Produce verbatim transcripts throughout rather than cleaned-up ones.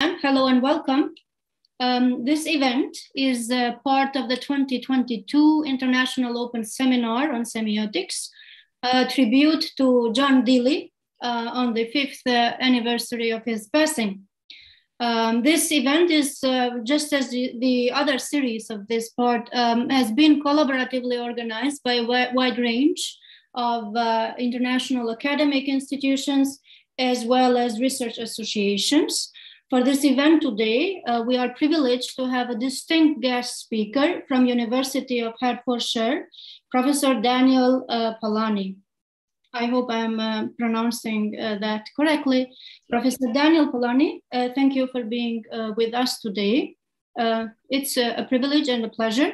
Hello and welcome. Um, this event is uh, part of the twenty twenty-two International Open Seminar on Semiotics, a tribute to John Deely uh, on the fifth uh, anniversary of his passing. Um, this event is, uh, just as the, the other series of this part, um, has been collaboratively organized by a wide range of uh, international academic institutions as well as research associations. For this event today, uh, we are privileged to have a distinct guest speaker from University of Hertfordshire, Professor Daniel uh, Polani. I hope I'm uh, pronouncing uh, that correctly. Professor Daniel Polani, uh, thank you for being uh, with us today. Uh, it's a, a privilege and a pleasure.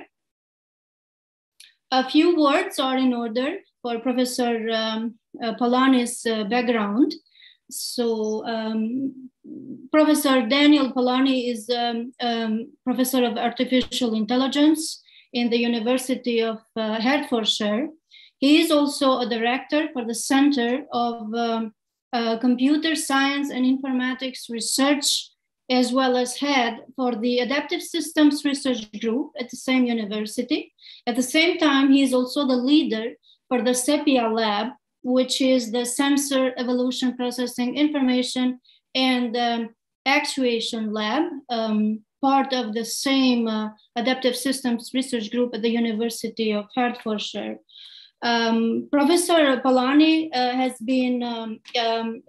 A few words are in order for Professor um, uh, Polani's uh, background. So um, Professor Daniel Polani is um, um, Professor of Artificial Intelligence in the University of uh, Hertfordshire. He is also a director for the Center of um, uh, Computer Science and Informatics Research, as well as head for the Adaptive Systems Research Group at the same university. At the same time, he is also the leader for the SEPIA Lab, which is the Sensor Evolution Processing Information and um, Actuation Lab, um, part of the same uh, Adaptive Systems Research Group at the University of Hertfordshire. Um, Professor Polani uh, has been um, um,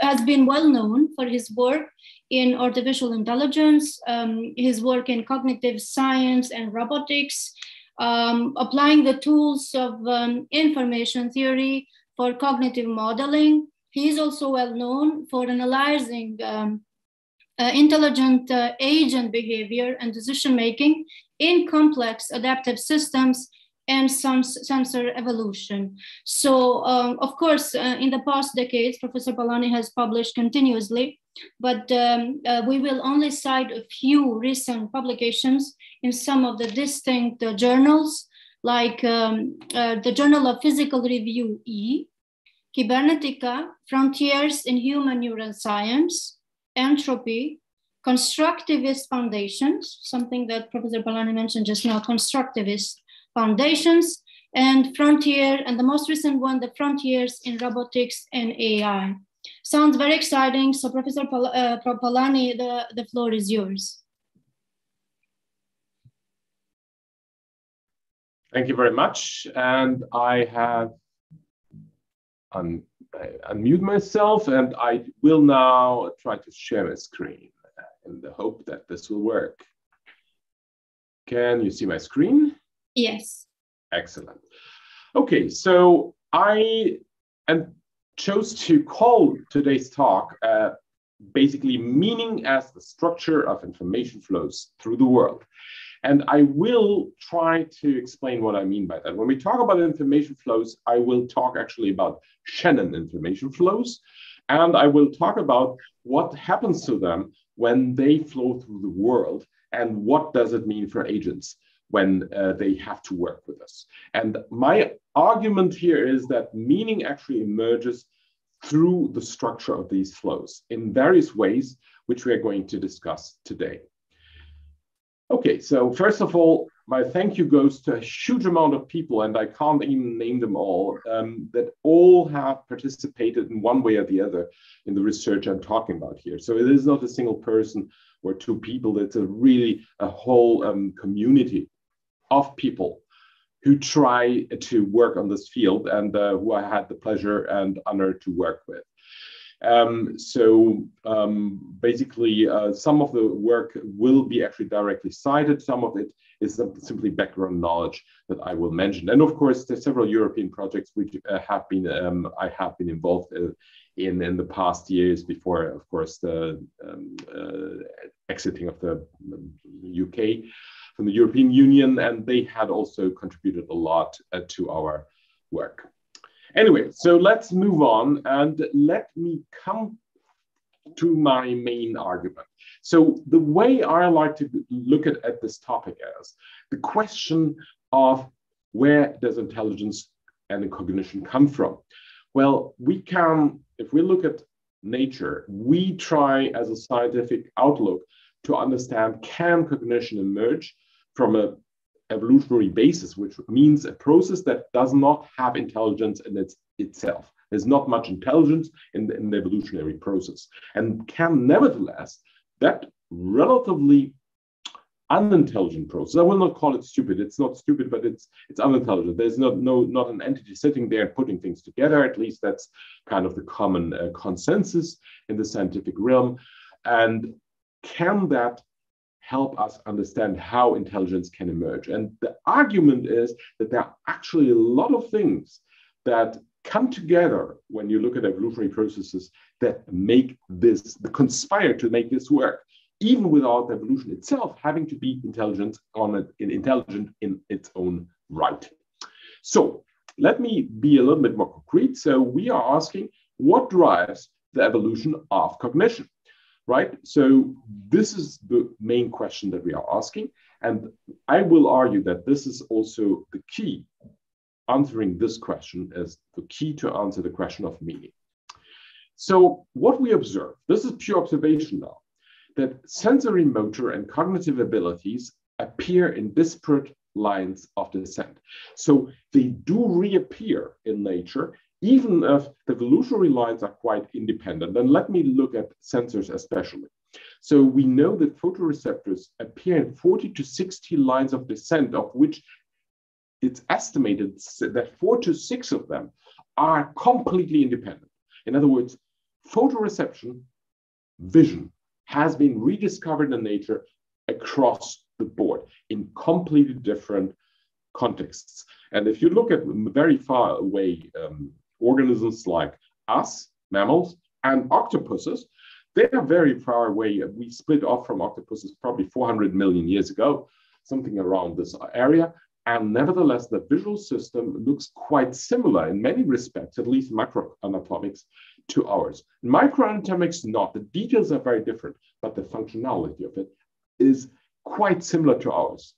has been well known for his work in artificial intelligence, um, his work in cognitive science and robotics, um, applying the tools of um, information theory for cognitive modeling. He is also well known for analyzing um, uh, intelligent uh, agent behavior and decision-making in complex adaptive systems and some sensor evolution. So um, of course, uh, in the past decades, Professor Polani has published continuously, but um, uh, we will only cite a few recent publications in some of the distinct uh, journals, like um, uh, the Journal of Physical Review E, Kibernetica, Frontiers in Human Neuroscience, Entropy, Constructivist Foundations, something that Professor Polani mentioned just now, Constructivist Foundations, and Frontier, and the most recent one, the Frontiers in Robotics and A I. Sounds very exciting. So Professor Pol uh, Polani, the, the floor is yours. Thank you very much. And I have un unmuted myself, and I will now try to share my screen in the hope that this will work. Can you see my screen? Yes. Excellent. Okay, so I am chose to call today's talk uh, basically meaning as the structure of information flows through the world. And I will try to explain what I mean by that. When we talk about information flows, I will talk actually about Shannon information flows, and I will talk about what happens to them when they flow through the world, and what does it mean for agents when uh, they have to work with us. And my argument here is that meaning actually emerges through the structure of these flows in various ways, which we are going to discuss today. Okay, so first of all, my thank you goes to a huge amount of people, and I can't even name them all, um, that all have participated in one way or the other in the research I'm talking about here. So it is not a single person or two people, it's a really a whole um, community of people who try to work on this field, and uh, who I had the pleasure and honor to work with. Um, so um, basically, uh, some of the work will be actually directly cited. Some of it is simply background knowledge that I will mention. And of course, there's several European projects which uh, have been um, I have been involved in in the past years before, of course, the um, uh, exiting of the U K from the European Union, and they had also contributed a lot uh, to our work. Anyway, so let's move on, and let me come to my main argument. So the way I like to look at, at this topic is the question of where does intelligence and cognition come from? Well, we can, if we look at nature. We try, as a scientific outlook, to understand, can cognition emerge from a evolutionary basis, which means a process that does not have intelligence in its, itself. There's not much intelligence in the, in the evolutionary process, and can nevertheless that relatively unintelligent process. I will not call it stupid. It's not stupid, but it's it's unintelligent. There's not no not an entity sitting there and putting things together. At least that's kind of the common uh, consensus in the scientific realm. And can that help us understand how intelligence can emerge? And the argument is that there are actually a lot of things that come together when you look at evolutionary processes that make this, that conspire to make this work, even without evolution itself having to be intelligent on it, intelligent in its own right. So let me be a little bit more concrete. So we are asking, what drives the evolution of cognition? Right? So this is the main question that we are asking. And I will argue that this is also the key. Answering this question is the key to answer the question of meaning. So what we observe, this is pure observation now, that sensory, motor, and cognitive abilities appear in disparate lines of descent. So they do reappear in nature, even if the evolutionary lines are quite independent. And let me look at sensors especially. So we know that photoreceptors appear in forty to sixty lines of descent, of which it's estimated that four to six of them are completely independent. In other words, photoreception, vision, has been rediscovered in nature across the board in completely different contexts. And if you look at very far away um, organisms like us, mammals, and octopuses, they are very far away. We split off from octopuses probably four hundred million years ago, something around this area. And nevertheless, the visual system looks quite similar in many respects, at least macroanatomics, to ours. Microanatomics, not. The details are very different, but the functionality of it is quite similar to ours.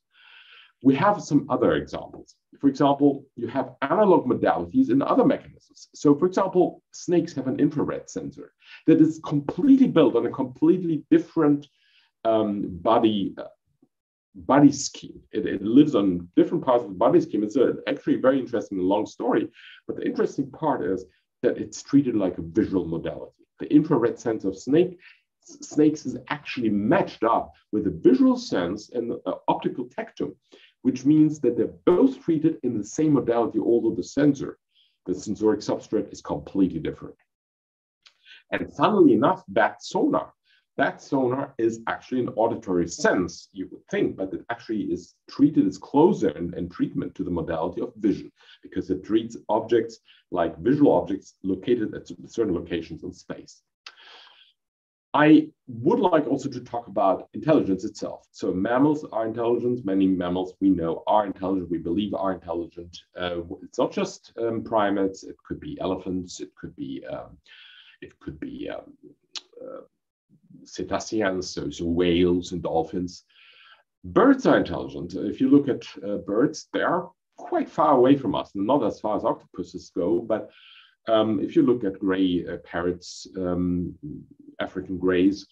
We have some other examples. For example, you have analog modalities in other mechanisms. So for example, snakes have an infrared sensor that is completely built on a completely different um, body, uh, body scheme. It, it lives on different parts of the body scheme. It's a, actually very interesting and long story, but the interesting part is that it's treated like a visual modality. The infrared sense of snake snakes is actually matched up with the visual sense and the uh, optical tectum, which means that they're both treated in the same modality, although the sensor, the sensoric substrate, is completely different. And funnily enough, bat sonar. Bat sonar is actually an auditory sense, you would think, but it actually is treated as closer in, in treatment to the modality of vision, because it treats objects like visual objects located at certain locations in space. I would like also to talk about intelligence itself. So mammals are intelligent. Many mammals we know are intelligent, we believe are intelligent. Uh, it's not just um, primates. It could be elephants. It could be, um, it could be um, uh, cetaceans, so, so whales and dolphins. Birds are intelligent. If you look at uh, birds, they are quite far away from us, not as far as octopuses go, but Um, if you look at gray uh, parrots, um, African grays,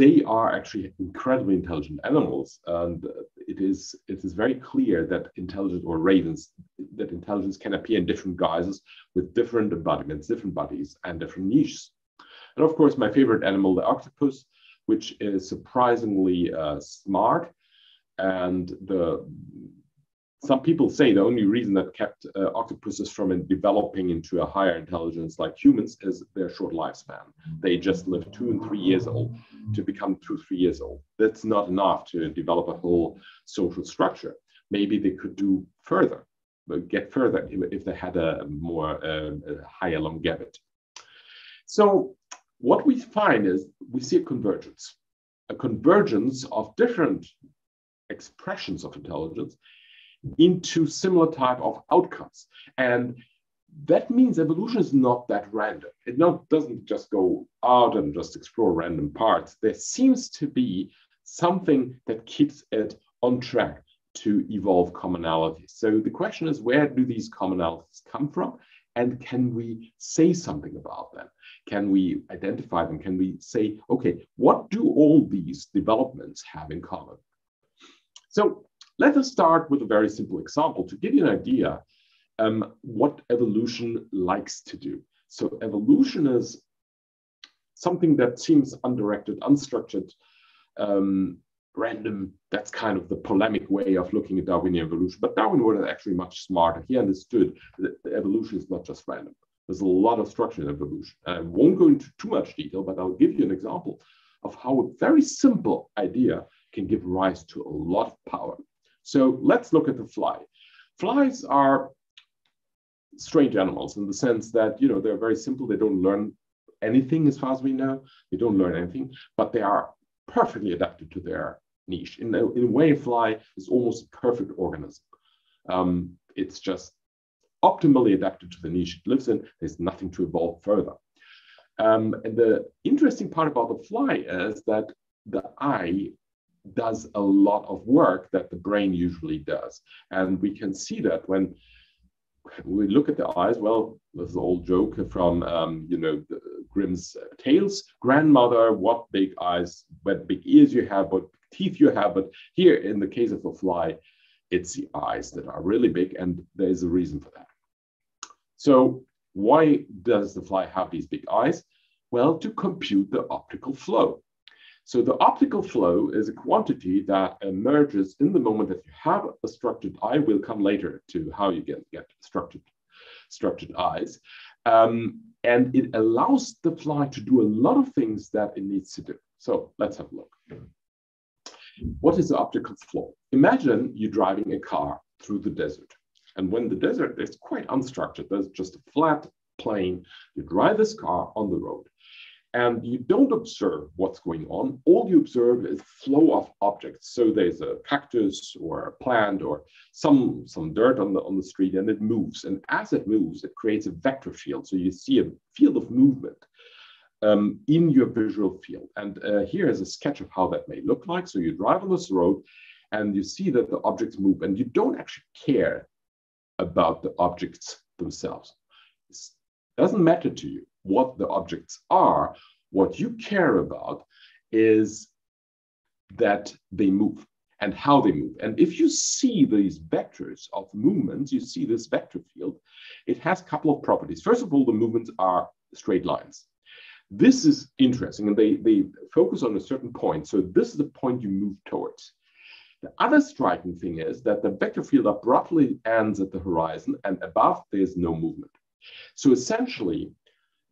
they are actually incredibly intelligent animals, and it is it is very clear that intelligence, or ravens, that intelligence can appear in different guises with different embodiments, different bodies, and different niches. And of course, my favorite animal, the octopus, which is surprisingly uh, smart, and the. Some people say the only reason that kept uh, octopuses from developing into a higher intelligence like humans is their short lifespan. They just live two and three years old to become two, three years old. That's not enough to develop a whole social structure. Maybe they could do further, but get further if they had a more uh, a higher longevity. So what we find is we see a convergence, a convergence of different expressions of intelligence into similar type of outcomes. And that means evolution is not that random. It not, doesn't just go out and just explore random parts. There seems to be something that keeps it on track to evolve commonalities. So the question is, where do these commonalities come from? and can we say something about them? Can we identify them? Can we say, okay, what do all these developments have in common? So let us start with a very simple example to give you an idea um, what evolution likes to do. So evolution is something that seems undirected, unstructured, um, random. That's kind of the polemic way of looking at Darwinian evolution. But Darwin was actually much smarter. He understood that evolution is not just random. There's a lot of structure in evolution. I won't go into too much detail, but I'll give you an example of how a very simple idea can give rise to a lot of power. So let's look at the fly. Flies are strange animals in the sense that, you know, they're very simple. They don't learn anything as far as we know. They don't learn anything, but they are perfectly adapted to their niche. In a, in a way, a fly is almost a perfect organism. Um, it's just optimally adapted to the niche it lives in. There's nothing to evolve further. Um, and the interesting part about the fly is that the eye does a lot of work that the brain usually does. And we can see that when we look at the eyes. Well, there's an old joke from, um, you know, the Grimm's Tales. Grandmother, what big eyes, what big ears you have, what teeth you have. But here, in the case of a fly, it's the eyes that are really big, and there's a reason for that. So why does the fly have these big eyes? Well, to compute the optical flow. So the optical flow is a quantity that emerges in the moment that you have a structured eye. We'll come later to how you get, get structured, structured eyes. Um, and it allows the fly to do a lot of things that it needs to do. So let's have a look. What is the optical flow? Imagine you're driving a car through the desert. And when the desert is quite unstructured, there's just a flat plain, you drive this car on the road. And you don't observe what's going on. All you observe is flow of objects. So there's a cactus or a plant or some, some dirt on the, on the street, and it moves. And as it moves, it creates a vector field. So you see a field of movement um, in your visual field. And uh, here is a sketch of how that may look like. So you drive on this road and you see that the objects move, and you don't actually care about the objects themselves. It doesn't matter to you what the objects are. What you care about is that they move and how they move. And if you see these vectors of movements, you see this vector field, it has a couple of properties. First of all, the movements are straight lines. This is interesting, and they, they focus on a certain point. So this is the point you move towards. The other striking thing is that the vector field abruptly ends at the horizon, and above there's no movement. So essentially,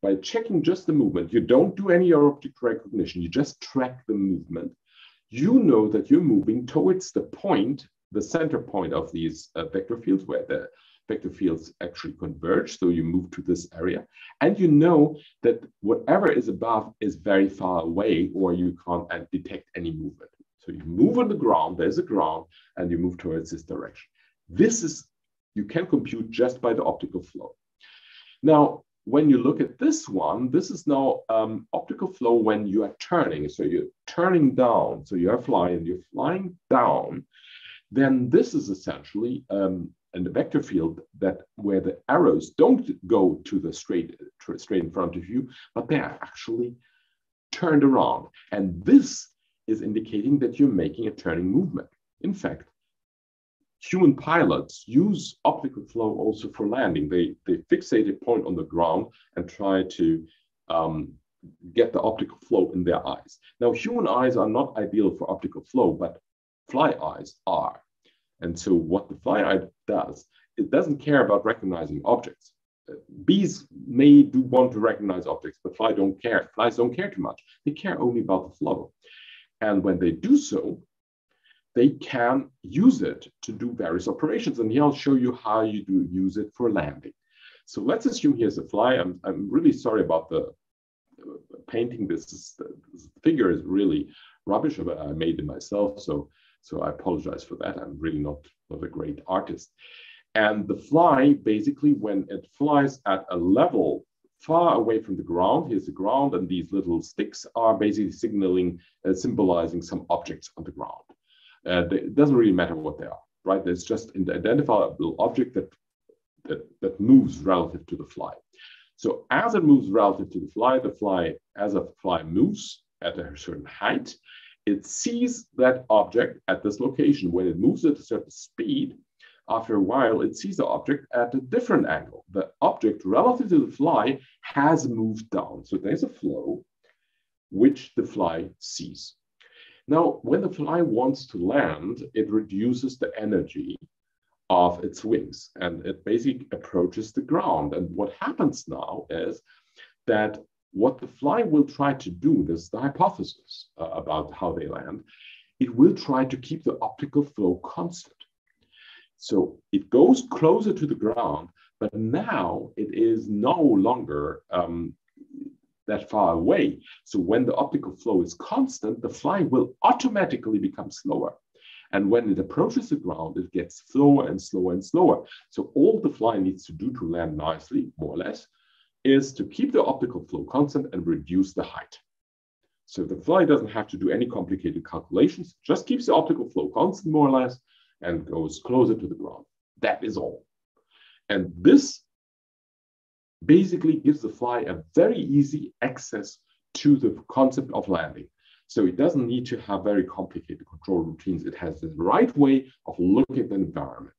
by checking just the movement, you don't do any object recognition, you just track the movement. You know that you're moving towards the point, the center point of these uh, vector fields, where the vector fields actually converge. So you move to this area, and you know that whatever is above is very far away, or you can't uh, detect any movement. So you move on the ground, there's a ground, and you move towards this direction. This is, you can compute just by the optical flow. Now, when you look at this one, this is now um, optical flow when you are turning. So you're turning down, so you're flying, you're flying down. Then this is essentially um, in the vector field that where the arrows don't go to the straight, straight in front of you, but they are actually turned around. And this is indicating that you're making a turning movement. In fact, human pilots use optical flow also for landing. They, they fixate a point on the ground and try to um, get the optical flow in their eyes. Now, human eyes are not ideal for optical flow, but fly eyes are. And so what the fly eye does, it doesn't care about recognizing objects. Bees may do want to recognize objects, but flies don't care. Flies don't care too much. They care only about the flow. And when they do so, they can use it to do various operations. And here I'll show you how you do use it for landing. So let's assume here's a fly. I'm, I'm really sorry about the painting. This, is, this figure is really rubbish, but I made it myself. So, so I apologize for that. I'm really not, not a great artist. And the fly, basically, when it flies at a level far away from the ground, here's the ground, and these little sticks are basically signaling, uh, symbolizing some objects on the ground. Uh, it doesn't really matter what they are, right? There's just an identifiable object that that, that moves relative to the fly. So as it moves relative to the fly, the fly, as a fly moves at a certain height, it sees that object at this location. When it moves at a certain speed, after a while, it sees the object at a different angle. The object relative to the fly has moved down. So there's a flow which the fly sees. Now, when the fly wants to land, it reduces the energy of its wings and it basically approaches the ground. And what happens now is that what the fly will try to do, this is the hypothesis uh, about how they land, it will try to keep the optical flow constant. So it goes closer to the ground, but now it is no longer um, that far away. So when the optical flow is constant, the fly will automatically become slower. And when it approaches the ground, it gets slower and slower and slower. So all the fly needs to do to land nicely, more or less, is to keep the optical flow constant and reduce the height. So the fly doesn't have to do any complicated calculations, just keeps the optical flow constant more or less and goes closer to the ground. That is all. And this basically gives the fly a very easy access to the concept of landing. So it doesn't need to have very complicated control routines. It has the right way of looking at the environment.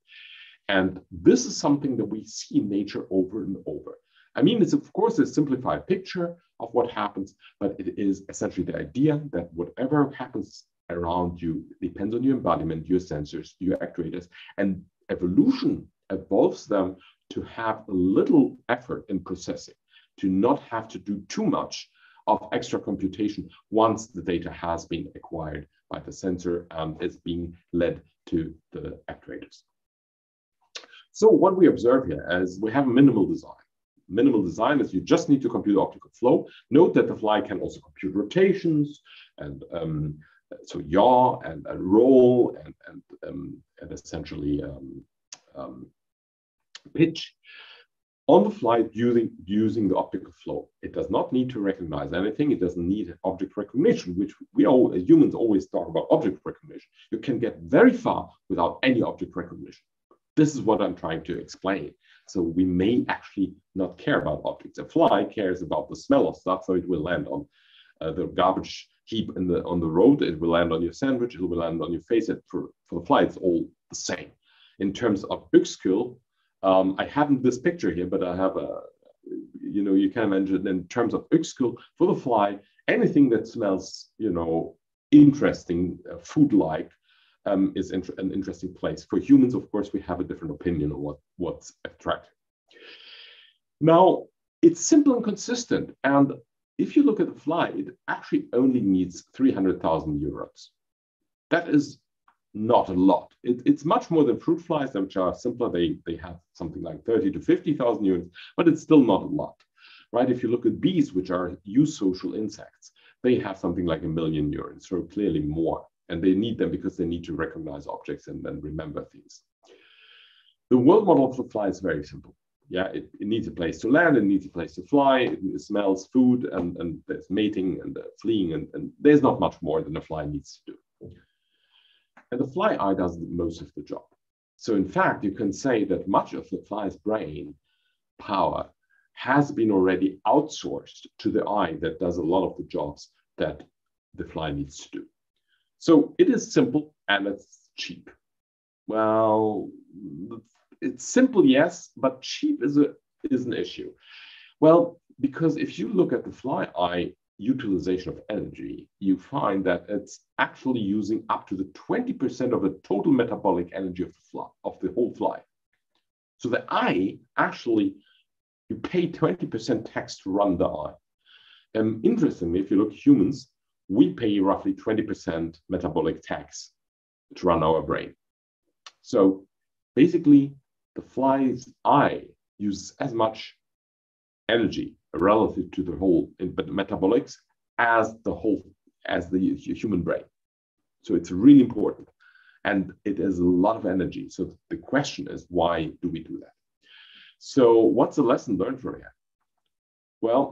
And this is something that we see in nature over and over. I mean, it's of course a simplified picture of what happens, but it is essentially the idea that whatever happens around you depends on your embodiment, your sensors, your actuators, and evolution evolves them to have a little effort in processing, to not have to do too much of extra computation once the data has been acquired by the sensor and is being led to the actuators. So what we observe here is we have minimal design. Minimal design is you just need to compute optical flow. Note that the fly can also compute rotations and um, so yaw and, and roll and, and, um, and essentially um, um, pitch on the fly using, using the optical flow. It does not need to recognize anything. It doesn't need object recognition, which we all as humans always talk about object recognition. You can get very far without any object recognition. This is what I'm trying to explain. So we may actually not care about objects. A fly cares about the smell of stuff, so it will land on uh, the garbage heap in the, on the road, it will land on your sandwich, it will land on your face. It, for, for the fly, it's all the same. In terms of big skill, um, I haven't this picture here, but I have a, you know, you can imagine in terms of big skill, for the fly, anything that smells, you know, interesting, uh, food-like, Um, is int an interesting place. For humans, of course, we have a different opinion on what, what's attractive. Now, it's simple and consistent. And if you look at the fly, it actually only needs three hundred thousand euros. That is not a lot. It, it's much more than fruit flies, which are simpler. They, they have something like thirty to fifty thousand euros, but it's still not a lot, right? If you look at bees, which are eusocial insects, they have something like a million euros, so clearly more. And they need them because they need to recognize objects and then remember things. The world model of the fly is very simple. Yeah, it, it needs a place to land, it needs a place to fly, it, it smells food, and, and there's mating and uh, fleeing, and, and there's not much more than a fly needs to do. And the fly eye does most of the job. So in fact, you can say that much of the fly's brain power has been already outsourced to the eye that does a lot of the jobs that the fly needs to do. So it is simple and it's cheap. Well, it's simple, yes, but cheap is, a, is an issue. Well, because if you look at the fly eye utilization of energy, you find that it's actually using up to the twenty percent of the total metabolic energy of the, fly, of the whole fly. So the eye, actually, you pay twenty percent tax to run the eye. Um, interestingly, if you look at humans, we pay roughly twenty percent metabolic tax to run our brain. So basically, the fly's eye uses as much energy relative to the whole metabolics as the whole, as the human brain. So it's really important. And it is a lot of energy. So the question is, why do we do that? So what's the lesson learned from here? Well,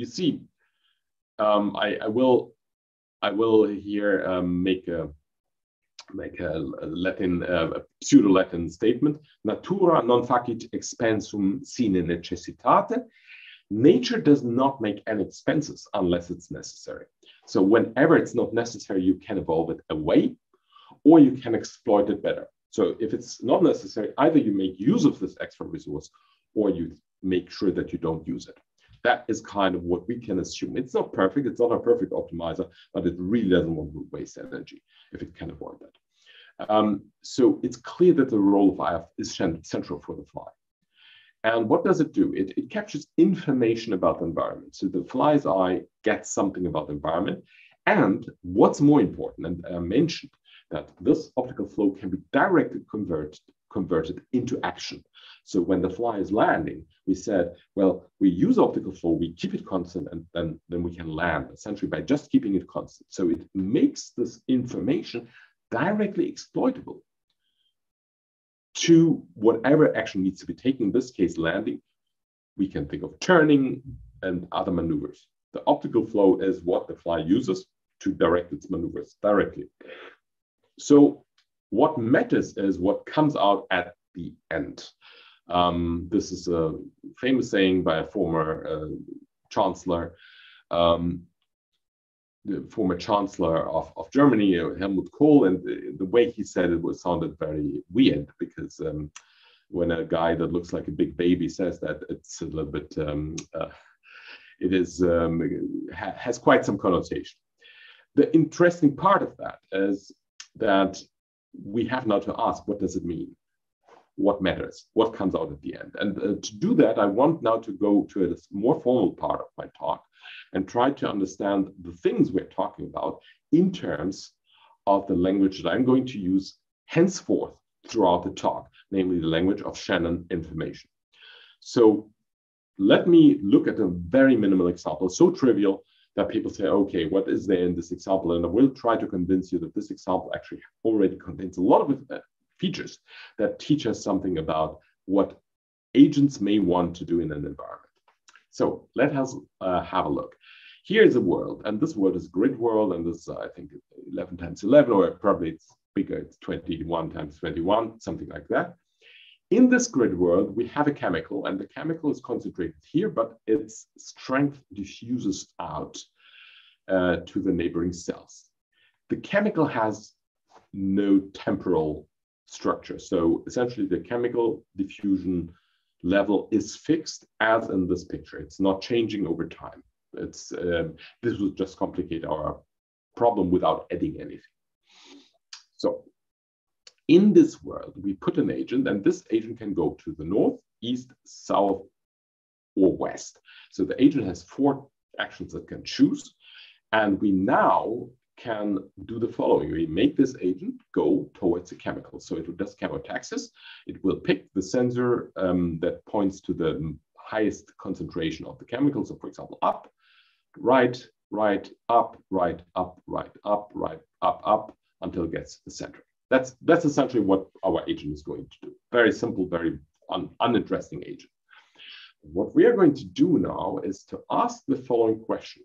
you see, Um, I, I will, I will here um, make a, like a Latin, uh, pseudo-Latin statement, natura non facit expensum sine necessitate. Nature does not make any expenses unless it's necessary. So whenever it's not necessary, you can evolve it away or you can exploit it better. So if it's not necessary, either you make use of this extra resource or you make sure that you don't use it. That is kind of what we can assume. It's not perfect. It's not a perfect optimizer, but it really doesn't want to waste energy if it can avoid that. Um, so it's clear that the role of I F is central for the fly. And what does it do? It, it captures information about the environment. So the fly's eye gets something about the environment. And what's more important, and I mentioned that this optical flow can be directly converted, converted into action. So when the fly is landing, we said, well, we use optical flow, we keep it constant, and then, then we can land, essentially by just keeping it constant. So it makes this information directly exploitable to whatever action needs to be taken, in this case, landing. We can think of turning and other maneuvers. The optical flow is what the fly uses to direct its maneuvers directly. So what matters is what comes out at the end. Um, this is a famous saying by a former uh, chancellor, um, the former chancellor of, of Germany, Helmut Kohl, and the, the way he said it was sounded very weird, because um, when a guy that looks like a big baby says that, it's a little bit, um, uh, it is, um, ha has quite some connotation. The interesting part of that is that we have now to ask, what does it mean? What matters? What comes out at the end? And uh, to do that, I want now to go to a more formal part of my talk and try to understand the things we're talking about in terms of the language that I'm going to use henceforth throughout the talk, namely the language of Shannon information. So let me look at a very minimal example, so trivial that people say, okay, what is there in this example? And I will try to convince you that this example actually already contains a lot of features that teach us something about what agents may want to do in an environment. So let us uh, have a look. Here is a world, and this world is grid world, and this, uh, I think, eleven times eleven, or probably it's bigger, it's twenty-one times twenty-one, something like that. In this grid world, we have a chemical, and the chemical is concentrated here, but its strength diffuses out uh, to the neighboring cells. The chemical has no temporal structure. So essentially, the chemical diffusion level is fixed, as in this picture. It's not changing over time. It's, um, this would just complicate our problem without adding anything. So in this world, we put an agent, and this agent can go to the north, east, south, or west. So the agent has four actions that can choose. And we now can do the following. We make this agent go towards the chemical. So it does chemotaxis. It will pick the sensor um, that points to the highest concentration of the chemical. So for example, up, right, right, up, right, up, right, up, right, up, up, until it gets to the center. That's, that's essentially what our agent is going to do. Very simple, very un uninteresting agent. What we are going to do now is to ask the following question.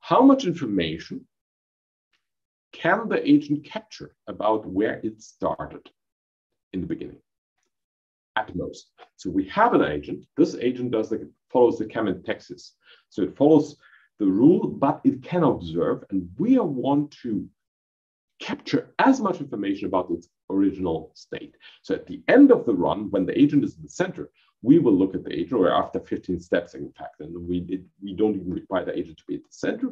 How much information can the agent capture about where it started in the beginning? At most. So we have an agent. This agent does the, follows the chemotaxis. So it follows the rule, but it can observe, and we want to capture as much information about its original state. So at the end of the run, when the agent is in the center, we will look at the agent, or after fifteen steps, in fact, and we, it, we don't even require the agent to be at the center.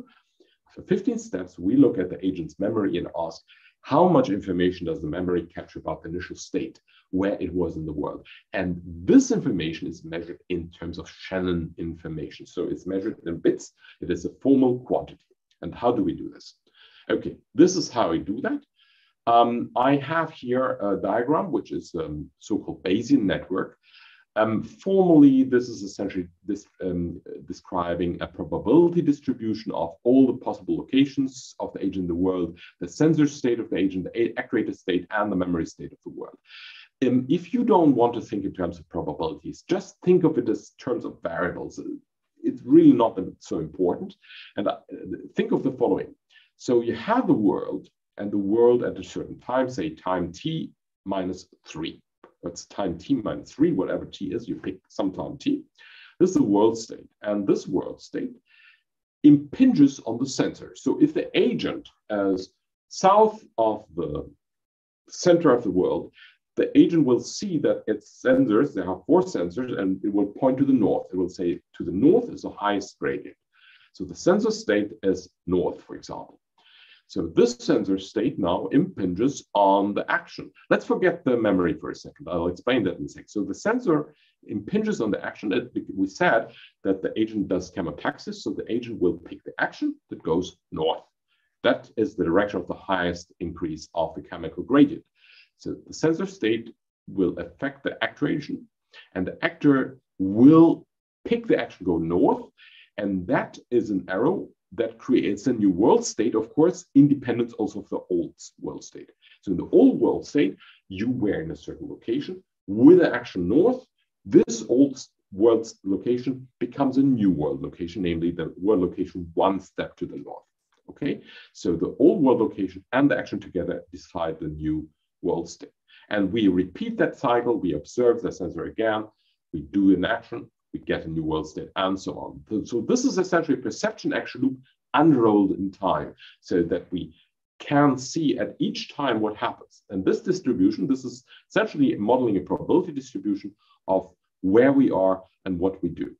After fifteen steps, we look at the agent's memory and ask, how much information does the memory capture about the initial state, where it was in the world? And this information is measured in terms of Shannon information. So it's measured in bits. It is a formal quantity. And how do we do this? Okay, this is how we do that. Um, I have here a diagram, which is a um, so-called Bayesian network. Um, formally, this is essentially this, um, describing a probability distribution of all the possible locations of the agent in the world, the sensor state of the agent, the actuator state, and the memory state of the world. Um, if you don't want to think in terms of probabilities, just think of it as terms of variables. It's really not so important. And uh, think of the following. So you have the world and the world at a certain time, say time t minus three. That's time t minus three, whatever t is, you pick some time t. This is the world state. And this world state impinges on the sensor. So if the agent is south of the center of the world, the agent will see that its sensors, they have four sensors, and it will point to the north. It will say to the north is the highest gradient. So the sensor state is north, for example. So this sensor state now impinges on the action. Let's forget the memory for a second. I'll explain that in a second. So the sensor impinges on the action. That we said that the agent does chemotaxis, so the agent will pick the action that goes north. That is the direction of the highest increase of the chemical gradient. So the sensor state will affect the actuation, and the actor will pick the action, go north, and that is an arrow that creates a new world state, of course, independent also of the old world state. So in the old world state, you were in a certain location with the action north. This old world location becomes a new world location, namely the world location one step to the north. Okay, so the old world location and the action together decide the new world state. And we repeat that cycle, we observe the sensor again, we do an action, we get a new world state, and so on. So this is essentially a perception action loop unrolled in time, so that we can see at each time what happens. And this distribution, this is essentially modeling a probability distribution of where we are and what we do.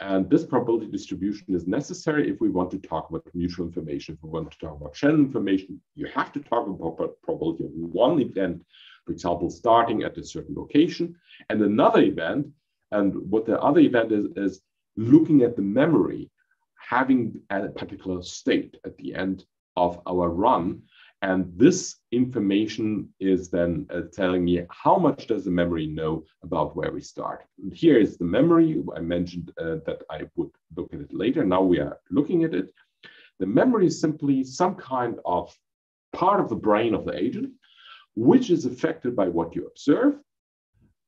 And this probability distribution is necessary if we want to talk about mutual information. If we want to talk about Shannon information, you have to talk about probability of one event, for example, starting at a certain location, and another event. And what the other event is, is looking at the memory, having a particular state at the end of our run. And this information is then uh, telling me how much does the memory know about where we start. And here is the memory. I mentioned uh, that I would look at it later. Now we are looking at it. The memory is simply some kind of part of the brain of the agent, which is affected by what you observe.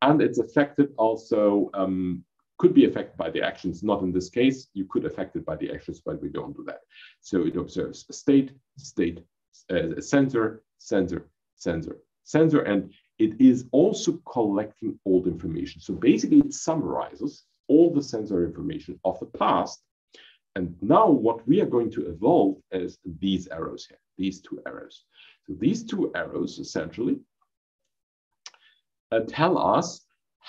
And it's affected also, um, could be affected by the actions, not in this case. You could affect it by the actions, but we don't do that. So it observes state, state, uh, sensor, sensor, sensor, sensor, and it is also collecting old information. So basically it summarizes all the sensor information of the past. And now what we are going to evolve is these arrows here, these two arrows. So these two arrows essentially Uh, tell us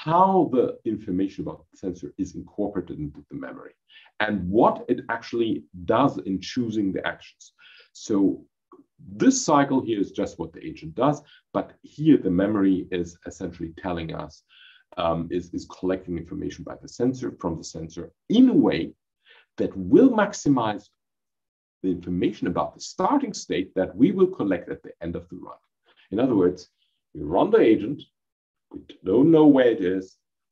how the information about the sensor is incorporated into the memory and what it actually does in choosing the actions. So this cycle here is just what the agent does, but here the memory is essentially telling us, um, is, is collecting information by the sensor from the sensor in a way that will maximize the information about the starting state that we will collect at the end of the run. In other words, we run the agent, we don't know where it is,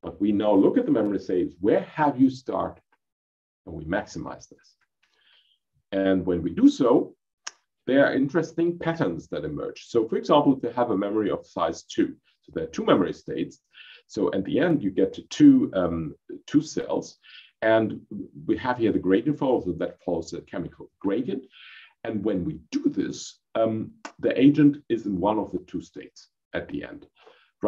but we now look at the memory and say, where have you started? And we maximize this. And when we do so, there are interesting patterns that emerge. So for example, if you have a memory of size two, so there are two memory states. So at the end, you get to two, um, two cells. And we have here the gradient follows, so that follows the chemical gradient. And when we do this, um, the agent is in one of the two states at the end.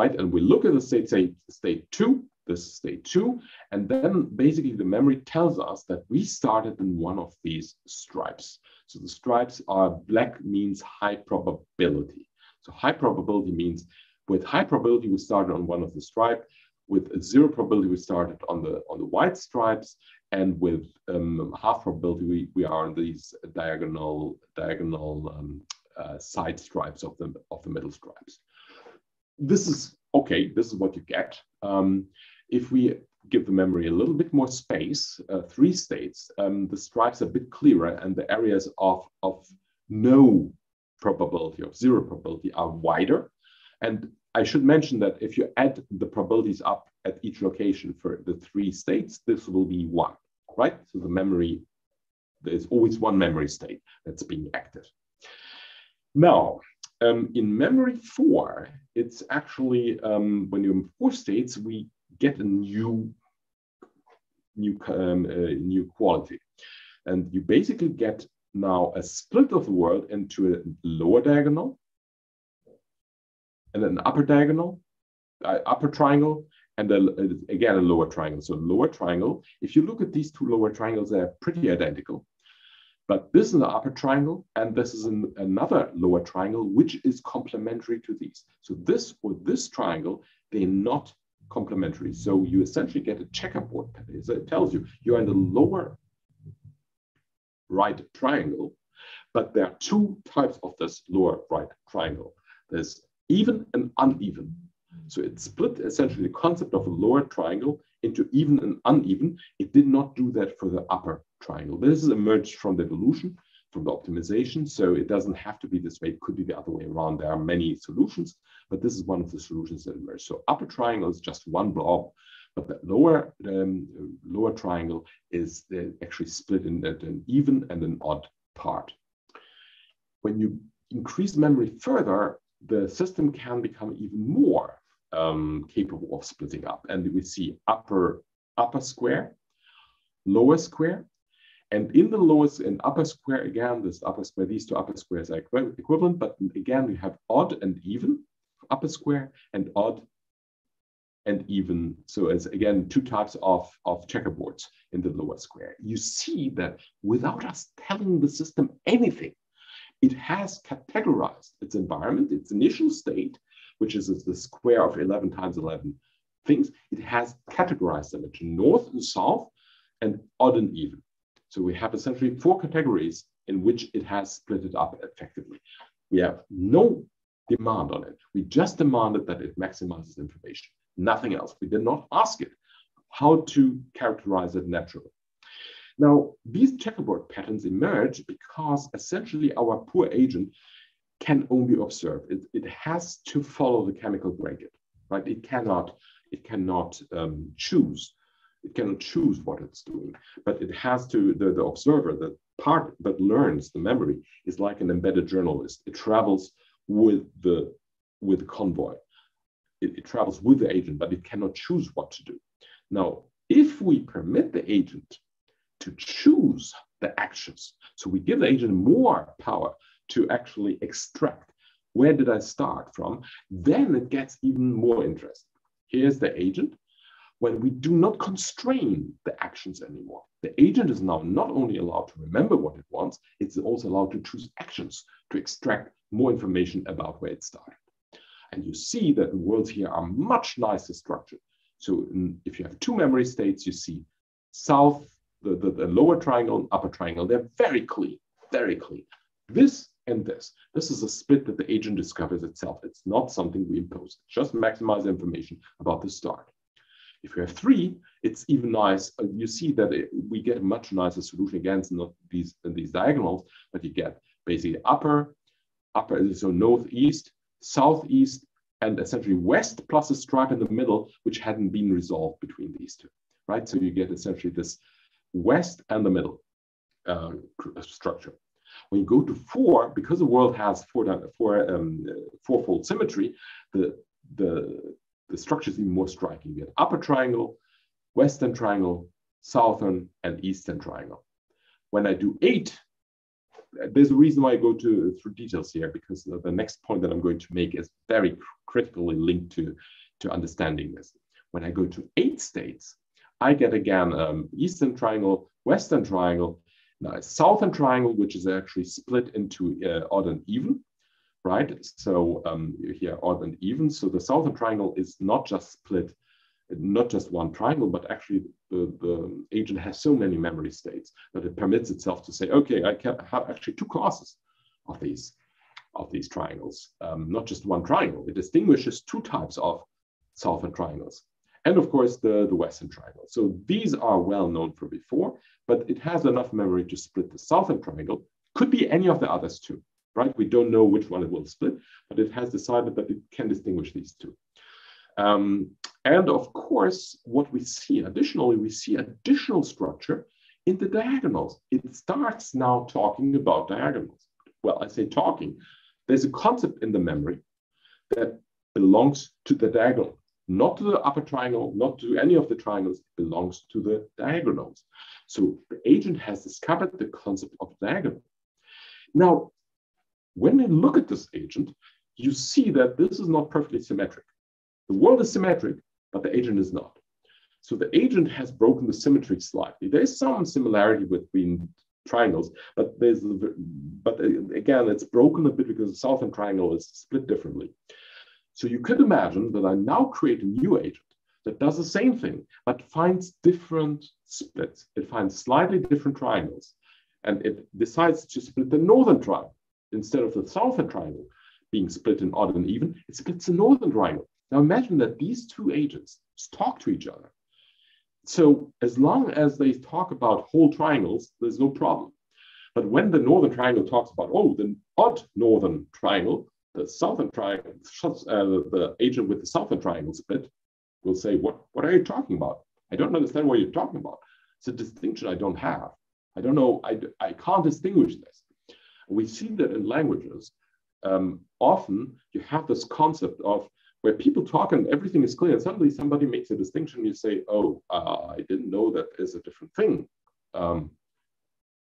Right? And we look at the state, say state two, this is state two, and then basically the memory tells us that we started in one of these stripes. So the stripes are black means high probability. So high probability means with high probability we started on one of the stripes, with a zero probability we started on the on the white stripes, and with um, half probability we, we are on these diagonal diagonal um, uh, side stripes of the of the middle stripes. This is okay, this is what you get. Um, if we give the memory a little bit more space, uh, three states, um, the stripes are a bit clearer and the areas of, of no probability, of zero probability are wider. And I should mention that if you add the probabilities up at each location for the three states, this will be one, right? So the memory, there's always one memory state that's being active. Now, Um, in memory four, it's actually um, when you're in four states, we get a new, new, um, uh, new quality, and you basically get now a split of the world into a lower diagonal and an upper diagonal, uh, upper triangle, and a, again, a lower triangle. So lower triangle, if you look at these two lower triangles, they're pretty identical. But this is an upper triangle, and this is an, another lower triangle, which is complementary to these. So this or this triangle, they're not complementary. So you essentially get a checkerboard. So it tells you you're in the lower right triangle, but there are two types of this lower right triangle. There's even and uneven. So it split essentially the concept of a lower triangle into even and uneven. It did not do that for the upper triangle. This is emerged from the evolution, from the optimization. So it doesn't have to be this way. It could be the other way around. There are many solutions, but this is one of the solutions that emerged. So upper triangle is just one blob, but the lower, um, lower triangle is actually split into an even and an odd part. When you increase memory further, the system can become even more um, capable of splitting up. And we see upper, upper square, lower square, and in the lowest and upper square, again, this upper square, these two upper squares are equivalent, but again, we have odd and even, upper square, and odd and even. So it's again, two types of, of checkerboards in the lower square. You see that without us telling the system anything, it has categorized its environment, its initial state, which is the square of eleven times eleven things. It has categorized them into north and south and odd and even. So we have essentially four categories in which it has split it up effectively. We have no demand on it. We just demanded that it maximizes information, nothing else. We did not ask it how to characterize it naturally. Now, these checkerboard patterns emerge because essentially our poor agent can only observe. It, it has to follow the chemical blanket, right? It cannot, it cannot um, choose. It cannot choose what it's doing, but it has to, the, the observer, the part that learns the memory is like an embedded journalist. It travels with the, with the convoy. It, it travels with the agent, but it cannot choose what to do. Now, if we permit the agent to choose the actions. So we give the agent more power to actually extract. Where did I start from? Then it gets even more interesting. Here's the agent. When we do not constrain the actions anymore, the agent is now not only allowed to remember what it wants, it's also allowed to choose actions to extract more information about where it started. And you see that the worlds here are much nicer structured. So if you have two memory states, you see south, The, the, the lower triangle and upper triangle, they're very clean, very clean. This and this. This is a split that the agent discovers itself. It's not something we impose. It's just maximize information about the start. If you have three, it's even nice. You see that it, we get a much nicer solution against not these, these diagonals, but you get basically upper, upper, so northeast, southeast, and essentially west plus a stripe in the middle, which hadn't been resolved between these two, right? So you get essentially this west and the middle uh, structure. When you go to four, because the world has four, four, um, fourfold symmetry, the, the, the structure is even more striking. You get upper triangle, western triangle, southern and eastern triangle. When I do eight, there's a reason why I go to, through details here, because the, the next point that I'm going to make is very critically linked to, to understanding this. When I go to eight states, I get again um, eastern triangle, western triangle, now a southern triangle, which is actually split into uh, odd and even, right? So um, here odd and even. So the southern triangle is not just split, not just one triangle, but actually the, the agent has so many memory states that it permits itself to say, okay, I can have actually two classes of these of these triangles, um, not just one triangle. It distinguishes two types of southern triangles. And of course, the, the western triangle. So these are well known from before, but it has enough memory to split the southern triangle. Could be any of the others too, right? We don't know which one it will split, but it has decided that it can distinguish these two. Um, and of course, what we see additionally, we see additional structure in the diagonals. It starts now talking about diagonals. Well, I say talking. There's a concept in the memory that belongs to the diagonal. Not to the upper triangle, not to any of the triangles, it belongs to the diagonals. So the agent has discovered the concept of diagonal. Now, when you look at this agent, you see that this is not perfectly symmetric. The world is symmetric, but the agent is not. So the agent has broken the symmetry slightly. There is some similarity between triangles, but there's, but again, it's broken a bit because the southern triangle is split differently. So you could imagine that I now create a new agent that does the same thing, but finds different splits. It finds slightly different triangles, and it decides to split the northern triangle. Instead of the southern triangle being split in odd and even, it splits the northern triangle. Now imagine that these two agents talk to each other. So as long as they talk about whole triangles, there's no problem. But when the northern triangle talks about, oh, the odd northern triangle, the southern triangle, uh, the agent with the southern triangle split will say, what, what are you talking about? I don't understand what you're talking about. It's a distinction I don't have. I don't know, I, I can't distinguish this. We see that in languages. Um, often you have this concept of where people talk and everything is clear, and suddenly somebody makes a distinction. You say, oh, uh, I didn't know that is a different thing. Um,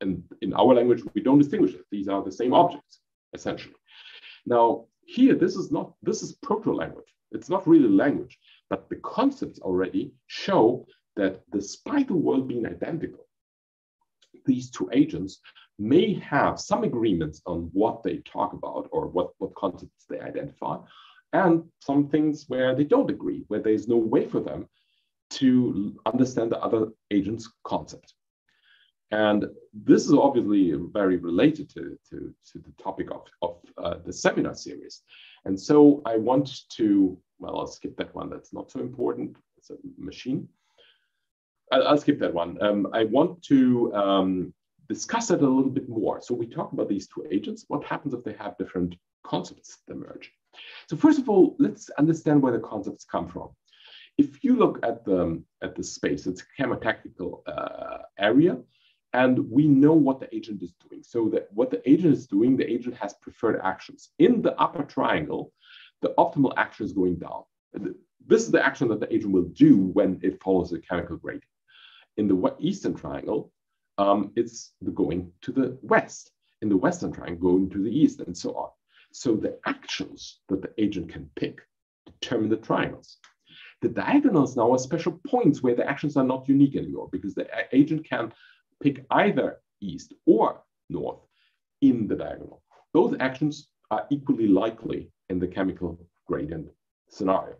and in our language, we don't distinguish it. These are the same objects, essentially. Now, here, this is not, this is proto-language. It's not really language, but the concepts already show that despite the world being identical, these two agents may have some agreements on what they talk about or what, what concepts they identify, and some things where they don't agree, where there's no way for them to understand the other agent's concept. And this is obviously very related to, to, to the topic of, of uh, the seminar series. And so I want to, well, I'll skip that one. That's not so important. It's a machine. I'll, I'll skip that one. Um, I want to um, discuss it a little bit more. So we talk about these two agents. What happens if they have different concepts that merge? So first of all, let's understand where the concepts come from. If you look at the, at the space, it's a chemotactical uh, area. And we know what the agent is doing. So that what the agent is doing, the agent has preferred actions. In the upper triangle, the optimal action is going down. This is the action that the agent will do when it follows the chemical gradient. In the eastern triangle, um, it's the going to the west. In the western triangle, going to the east, and so on. So the actions that the agent can pick determine the triangles. The diagonals now are special points where the actions are not unique anymore, because the agent can pick either east or north in the diagonal. Those actions are equally likely in the chemical gradient scenario.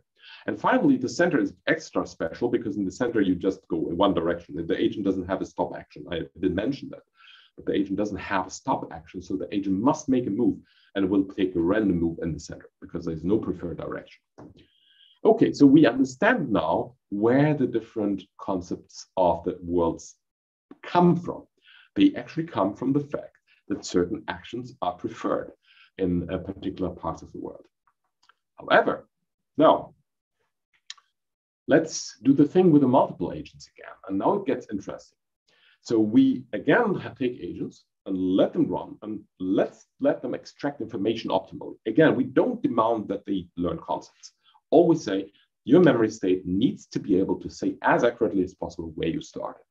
And finally, the center is extra special because in the center, you just go in one direction. The agent doesn't have a stop action. I didn't mention that, but the agent doesn't have a stop action. So the agent must make a move and will take a random move in the center because there's no preferred direction. Okay, so we understand now where the different concepts of the worlds come from. They actually come from the fact that certain actions are preferred in a particular part of the world. However, now let's do the thing with the multiple agents again. And now it gets interesting. So we again take agents and let them run and let's let them extract information optimally. Again, we don't demand that they learn concepts. Always say your memory state needs to be able to say as accurately as possible where you started.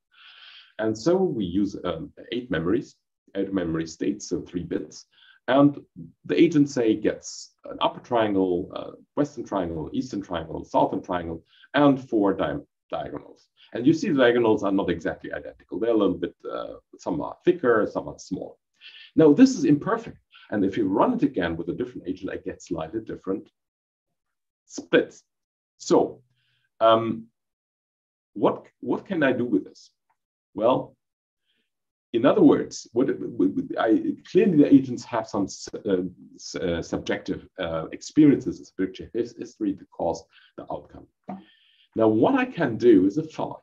And so we use um, eight memories, eight memory states, so three bits. And the agent, say, gets an upper triangle, uh, western triangle, eastern triangle, southern triangle, and four di diagonals. And you see the diagonals are not exactly identical. They're a little bit, uh, some are thicker, some are smaller. Now, this is imperfect. And if you run it again with a different agent, I get slightly different splits. So um, what, what can I do with this? Well, in other words, what I, clearly the agents have some uh, uh, subjective uh, experiences and subjective history to cause the outcome. Now, what I can do is the following.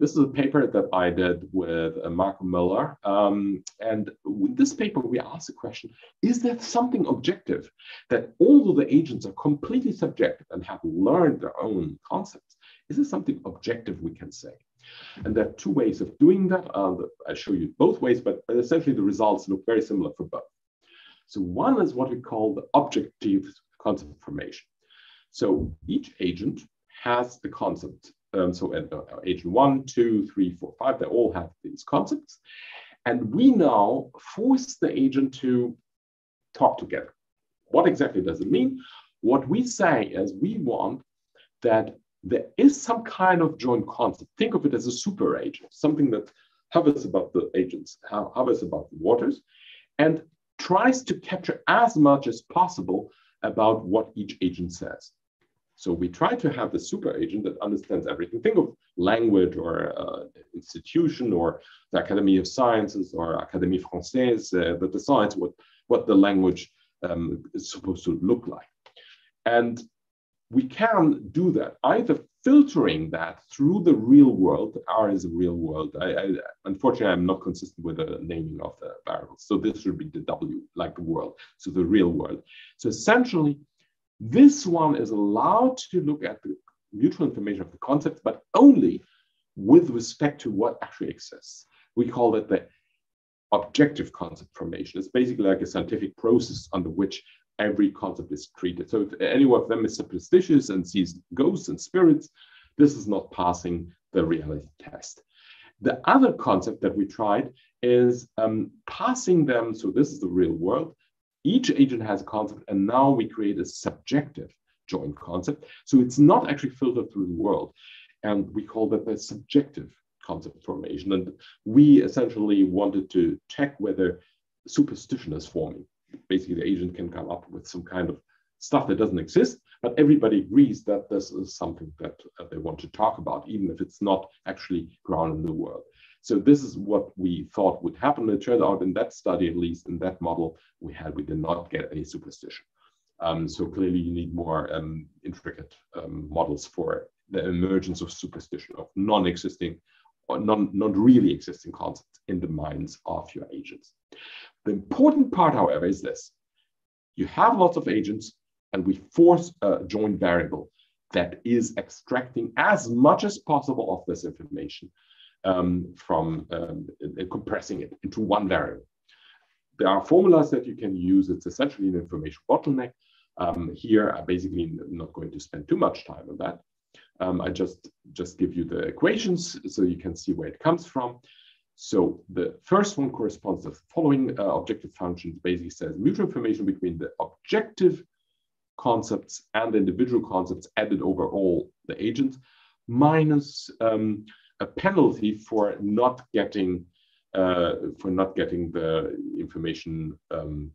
This is a paper that I did with uh, Mark Miller. Um, and with this paper, we asked the question, is there something objective that although the agents are completely subjective and have learned their own concepts, is there something objective we can say? And there are two ways of doing that. I'll, I'll show you both ways, but essentially the results look very similar for both. So one is what we call the objective concept formation. So each agent has the concept. Um, so uh, agent one, two, three, four, five, they all have these concepts. And we now force the agent to talk together. What exactly does it mean? What we say is we want that there is some kind of joint concept. Think of it as a super agent, something that hovers above the agents, hovers above the waters, and tries to capture as much as possible about what each agent says. So we try to have the super agent that understands everything. Think of language or uh, institution or the Académie of Sciences or Académie Française uh, that decides what, what the language um, is supposed to look like. And we can do that, either filtering that through the real world. R is a real world. I, I, unfortunately, I'm not consistent with the naming of the variables. So this should be the W, like the world, so the real world. So essentially, this one is allowed to look at the mutual information of the concepts, but only with respect to what actually exists. We call it the objective concept formation. It's basically like a scientific process under which every concept is treated. So if any one of them is superstitious and sees ghosts and spirits, this is not passing the reality test. The other concept that we tried is um, passing them, so this is the real world. Each agent has a concept, and now we create a subjective joint concept. So it's not actually filtered through the world. And we call that the subjective concept formation. And we essentially wanted to check whether superstition is forming. Basically, the agent can come up with some kind of stuff that doesn't exist, but everybody agrees that this is something that uh, they want to talk about, even if it's not actually grounded in the world. So this is what we thought would happen. It turned out in that study, at least in that model we had, we did not get any superstition. Um, so clearly you need more um, intricate um, models for the emergence of superstition, of non-existing or non, not really existing concepts in the minds of your agents. The important part, however, is this. You have lots of agents and we force a joint variable that is extracting as much as possible of this information. Um, from um, compressing it into one variable. There are formulas that you can use. It's essentially an information bottleneck. Um, here, I'm basically not going to spend too much time on that. Um, I just, just give you the equations so you can see where it comes from. So the first one corresponds to the following uh, objective function. Basically says mutual information between the objective concepts and the individual concepts added over all the agents minus um, a penalty for not getting uh, for not getting the information. Um,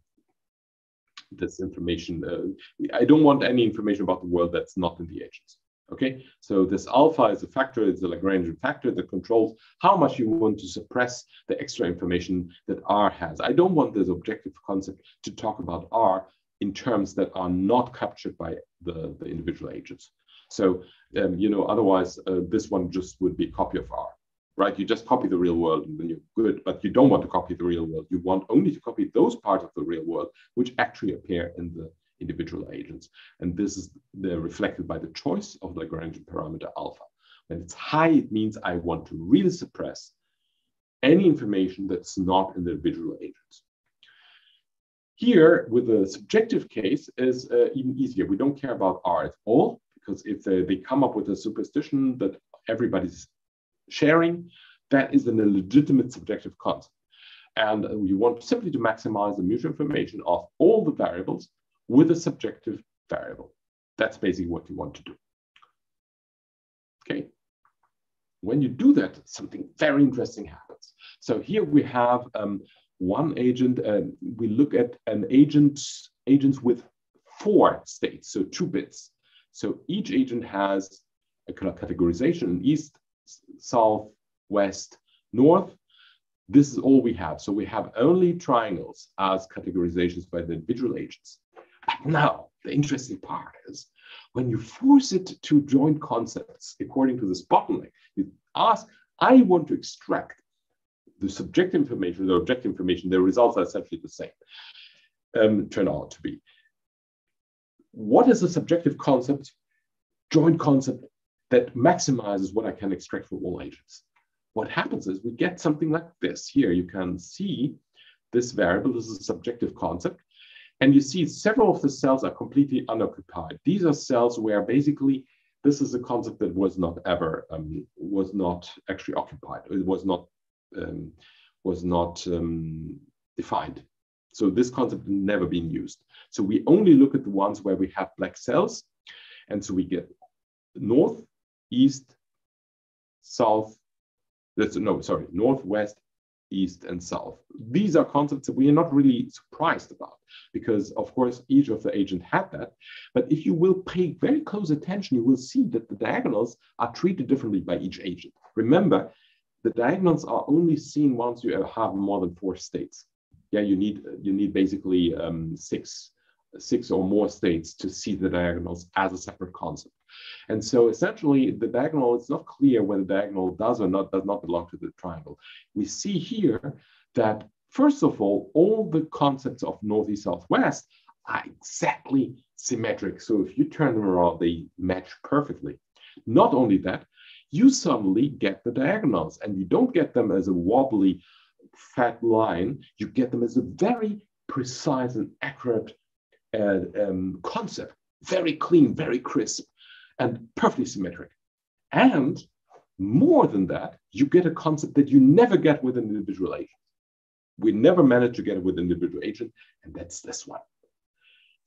this information, uh, I don't want any information about the world that's not in the agents. Okay, so this alpha is a factor, it's a Lagrangian factor that controls how much you want to suppress the extra information that R has. I don't want this objective concept to talk about R in terms that are not captured by the, the individual agents. So, um, you know, otherwise, uh, this one just would be a copy of R, right? You just copy the real world and then you're good, but you don't want to copy the real world. You want only to copy those parts of the real world which actually appear in the individual agents. And this is the, reflected by the choice of the Lagrangian parameter alpha. When it's high, it means I want to really suppress any information that's not in the individual agents. Here, with the subjective case, is uh, even easier. We don't care about R at all. Because if they, they come up with a superstition that everybody's sharing, that is an illegitimate subjective concept. And you want simply to maximize the mutual information of all the variables with a subjective variable. That's basically what you want to do. Okay. When you do that, something very interesting happens. So here we have um, one agent. Uh, we look at an agent, agents with four states, so two bits. So each agent has a categorization in east, south, west, north. This is all we have. So we have only triangles as categorizations by the individual agents. But now the interesting part is when you force it to join concepts according to this bottleneck, you ask, I want to extract the subjective information, the objective information, the results are essentially the same, um, turn out to be. What is a subjective concept, joint concept that maximizes what I can extract from all agents? What happens is we get something like this. Here you can see this variable. This is a subjective concept. And you see several of the cells are completely unoccupied. These are cells where basically this is a concept that was not ever, um, was not actually occupied. It was not um, was not um, defined. So this concept had never been used. So we only look at the ones where we have black cells. And so we get north, east, south, that's, no, sorry, northwest, east, and south. These are concepts that we are not really surprised about because, of course, each of the agents had that. But if you will pay very close attention, you will see that the diagonals are treated differently by each agent. Remember, the diagonals are only seen once you have more than four states. Yeah, you need, you need basically um, six, six or more states to see the diagonals as a separate concept. And so essentially the diagonal, it's not clear whether the diagonal does or not does not belong to the triangle. We see here that, first of all, all the concepts of northeast, southwest are exactly symmetric. So if you turn them around, they match perfectly. Not only that, you suddenly get the diagonals, and you don't get them as a wobbly fat line. You get them as a very precise and accurate uh, um, concept, very clean, very crisp, and perfectly symmetric. And more than that, you get a concept that you never get with an individual agent. We never managed to get it with an individual agent, and that's this one.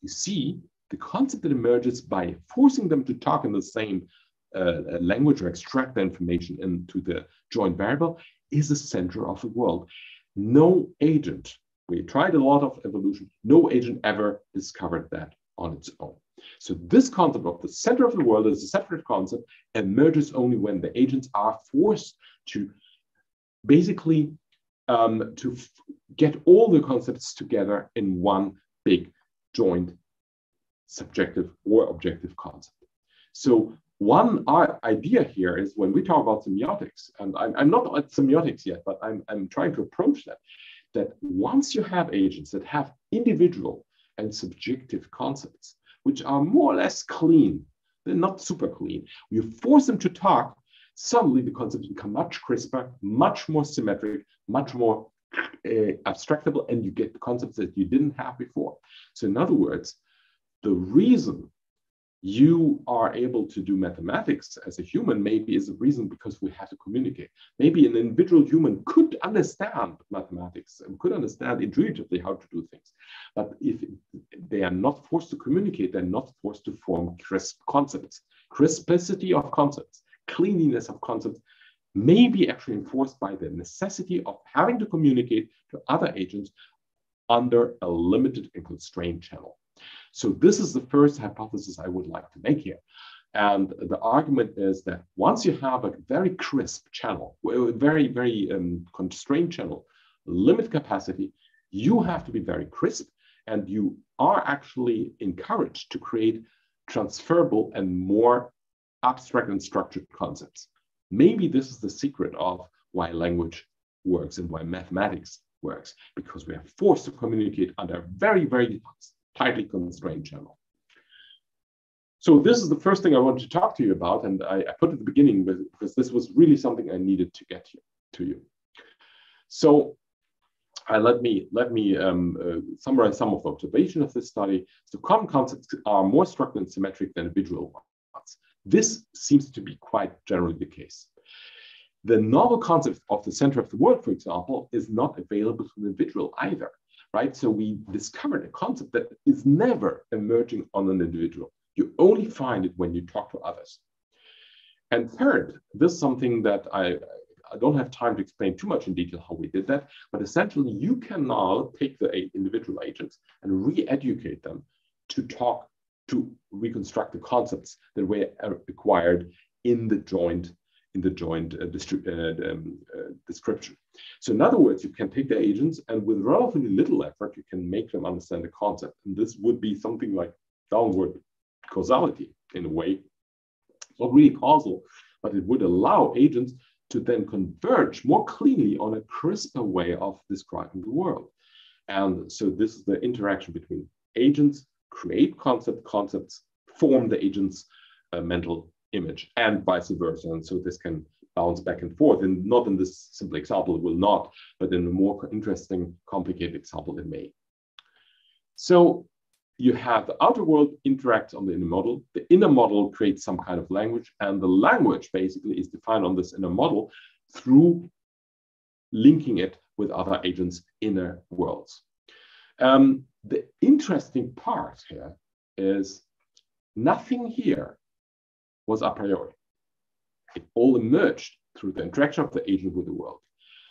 You see, the concept that emerges by forcing them to talk in the same uh, language or extract the information into the joint variable is the center of the world. No agent, we tried a lot of evolution, no agent ever discovered that on its own. So this concept of the center of the world as a separate concept emerges only when the agents are forced to basically um, to get all the concepts together in one big joint subjective or objective concept. So one idea here is when we talk about semiotics, and I'm, I'm not at semiotics yet, but I'm, I'm trying to approach that, that once you have agents that have individual and subjective concepts, which are more or less clean. They're not super clean. You force them to talk, suddenly the concepts become much crisper, much more symmetric, much more uh, abstractable, and you get concepts that you didn't have before. So in other words, the reason you are able to do mathematics as a human maybe is a reason because we have to communicate. Maybe an individual human could understand mathematics and could understand intuitively how to do things. But if they are not forced to communicate, they're not forced to form crisp concepts. Crispicity of concepts, cleanliness of concepts may be actually enforced by the necessity of having to communicate to other agents under a limited and constrained channel. So this is the first hypothesis I would like to make here. And the argument is that once you have a very crisp channel, a very, very um, constrained channel, limit capacity, you have to be very crisp, and you are actually encouraged to create transferable and more abstract and structured concepts. Maybe this is the secret of why language works and why mathematics works, because we are forced to communicate under very, very tightly constrained channel. So this is the first thing I wanted to talk to you about, and I, I put it at the beginning with, because this was really something I needed to get here, to you. So uh, let me let me um, uh, summarize some of the observations of this study. So common concepts are more structured and symmetric than individual ones. This seems to be quite generally the case. The novel concept of the center of the world, for example, is not available to an individual either. Right? So we discovered a concept that is never emerging on an individual. You only find it when you talk to others. And third, this is something that I, I don't have time to explain too much in detail how we did that, but essentially you can now take the individual agents and re-educate them to talk, to reconstruct the concepts that were acquired in the joint in the joint uh, uh, um, uh, description. So in other words, you can take the agents and with relatively little effort, you can make them understand the concept. And this would be something like downward causality in a way. It's not really causal, but it would allow agents to then converge more cleanly on a crisper way of describing the world. And so this is the interaction between agents, create concept, concepts, form the agent's uh, mental image, and vice versa. And so this can bounce back and forth, and not in this simple example, it will not, but in a more interesting, complicated example, it may. So you have the outer world interacts on the inner model, the inner model creates some kind of language, and the language basically is defined on this inner model through linking it with other agents' inner worlds. Um, the interesting part here is nothing here was a priori. It all emerged through the interaction of the agent with the world.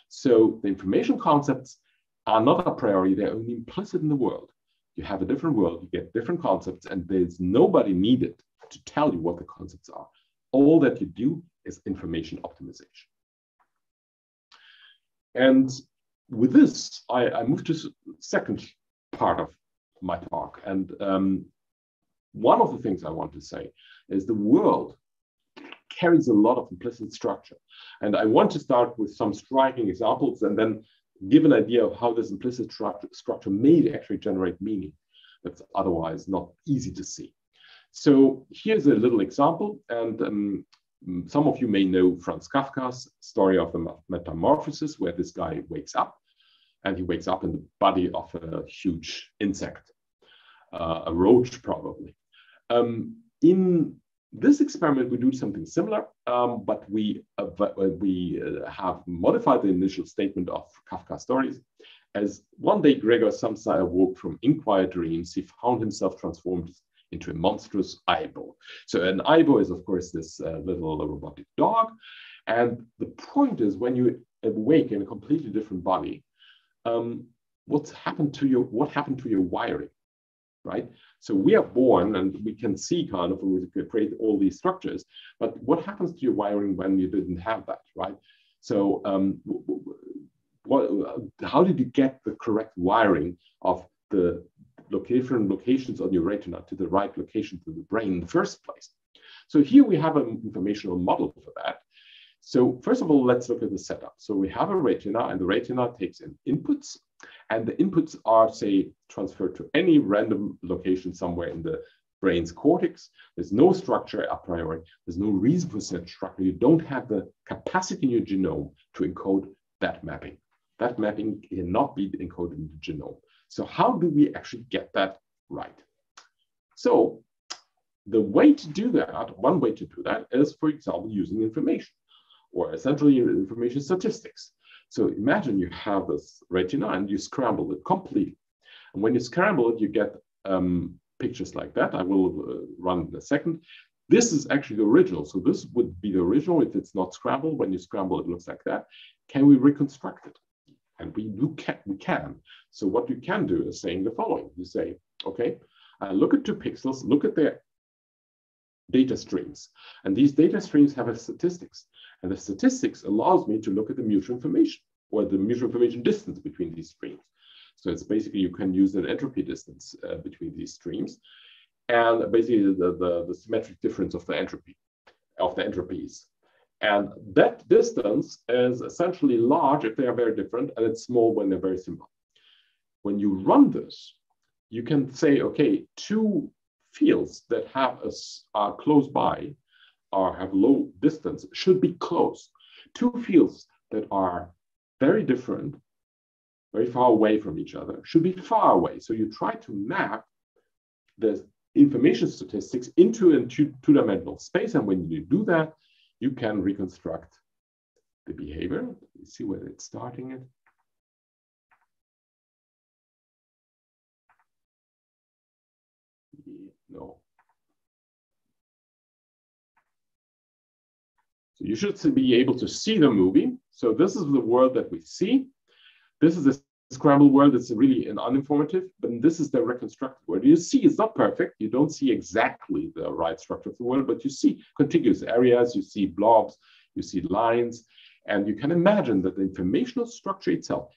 So the information concepts are not a priori, they're only implicit in the world. You have a different world, you get different concepts, and there's nobody needed to tell you what the concepts are. All that you do is information optimization. And with this, I, I move to the second part of my talk. And um, one of the things I want to say is the world carries a lot of implicit structure. And I want to start with some striking examples and then give an idea of how this implicit structure, structure may actually generate meaning that's otherwise not easy to see. So here's a little example. And um, some of you may know Franz Kafka's story of the metamorphosis, where this guy wakes up, and he wakes up in the body of a huge insect, uh, a roach probably. Um, in this experiment, we do something similar, um, but we, uh, we uh, have modified the initial statement of Kafka's stories. As one day Gregor Samsa awoke from inquiet dreams, he found himself transformed into a monstrous eyeball. So an eyeball is, of course, this uh, little robotic dog. And the point is, when you awake in a completely different body, um, what's happened to your, what happened to your wiring, right? So we are born and we can see kind of, we create all these structures, but what happens to your wiring when you didn't have that, right? So um, what, how did you get the correct wiring of the location locations on your retina to the right location to the brain in the first place? So here we have an informational model for that. So first of all, let's look at the setup. So we have a retina, and the retina takes in inputs, and the inputs are, say, transferred to any random location somewhere in the brain's cortex. There's no structure a priori. There's no reason for such structure. You don't have the capacity in your genome to encode that mapping. That mapping cannot be encoded in the genome. So how do we actually get that right? So the way to do that, one way to do that is, for example, using information, or essentially information statistics. So imagine you have this retina and you scramble it completely. And when you scramble it, you get um, pictures like that. I will uh, run in a second. This is actually the original. So this would be the original if it's not scrambled. When you scramble, it looks like that. Can we reconstruct it? And we do can, we can. So what you can do is saying the following. You say, okay, I look at two pixels, look at their data streams. And these data streams have a statistics. And the statistics allows me to look at the mutual information, or the mutual information distance between these streams. So it's basically, you can use an entropy distance uh, between these streams. And basically the, the, the symmetric difference of the entropy, of the entropies. And that distance is essentially large if they are very different, and it's small when they're very similar. When you run this, you can say, okay, two fields that have a, are close by or have low distance should be close. Two fields that are very different, very far away from each other, should be far away. So you try to map the information statistics into a two-dimensional space, and when you do that, you can reconstruct the behavior. Let's see where it's starting it. No. So you should be able to see the movie. So this is the world that we see. This is a scrambled world that's really an uninformative, but this is the reconstructed world. You see it's not perfect. You don't see exactly the right structure of the world, but you see contiguous areas, you see blobs, you see lines, and you can imagine that the informational structure itself,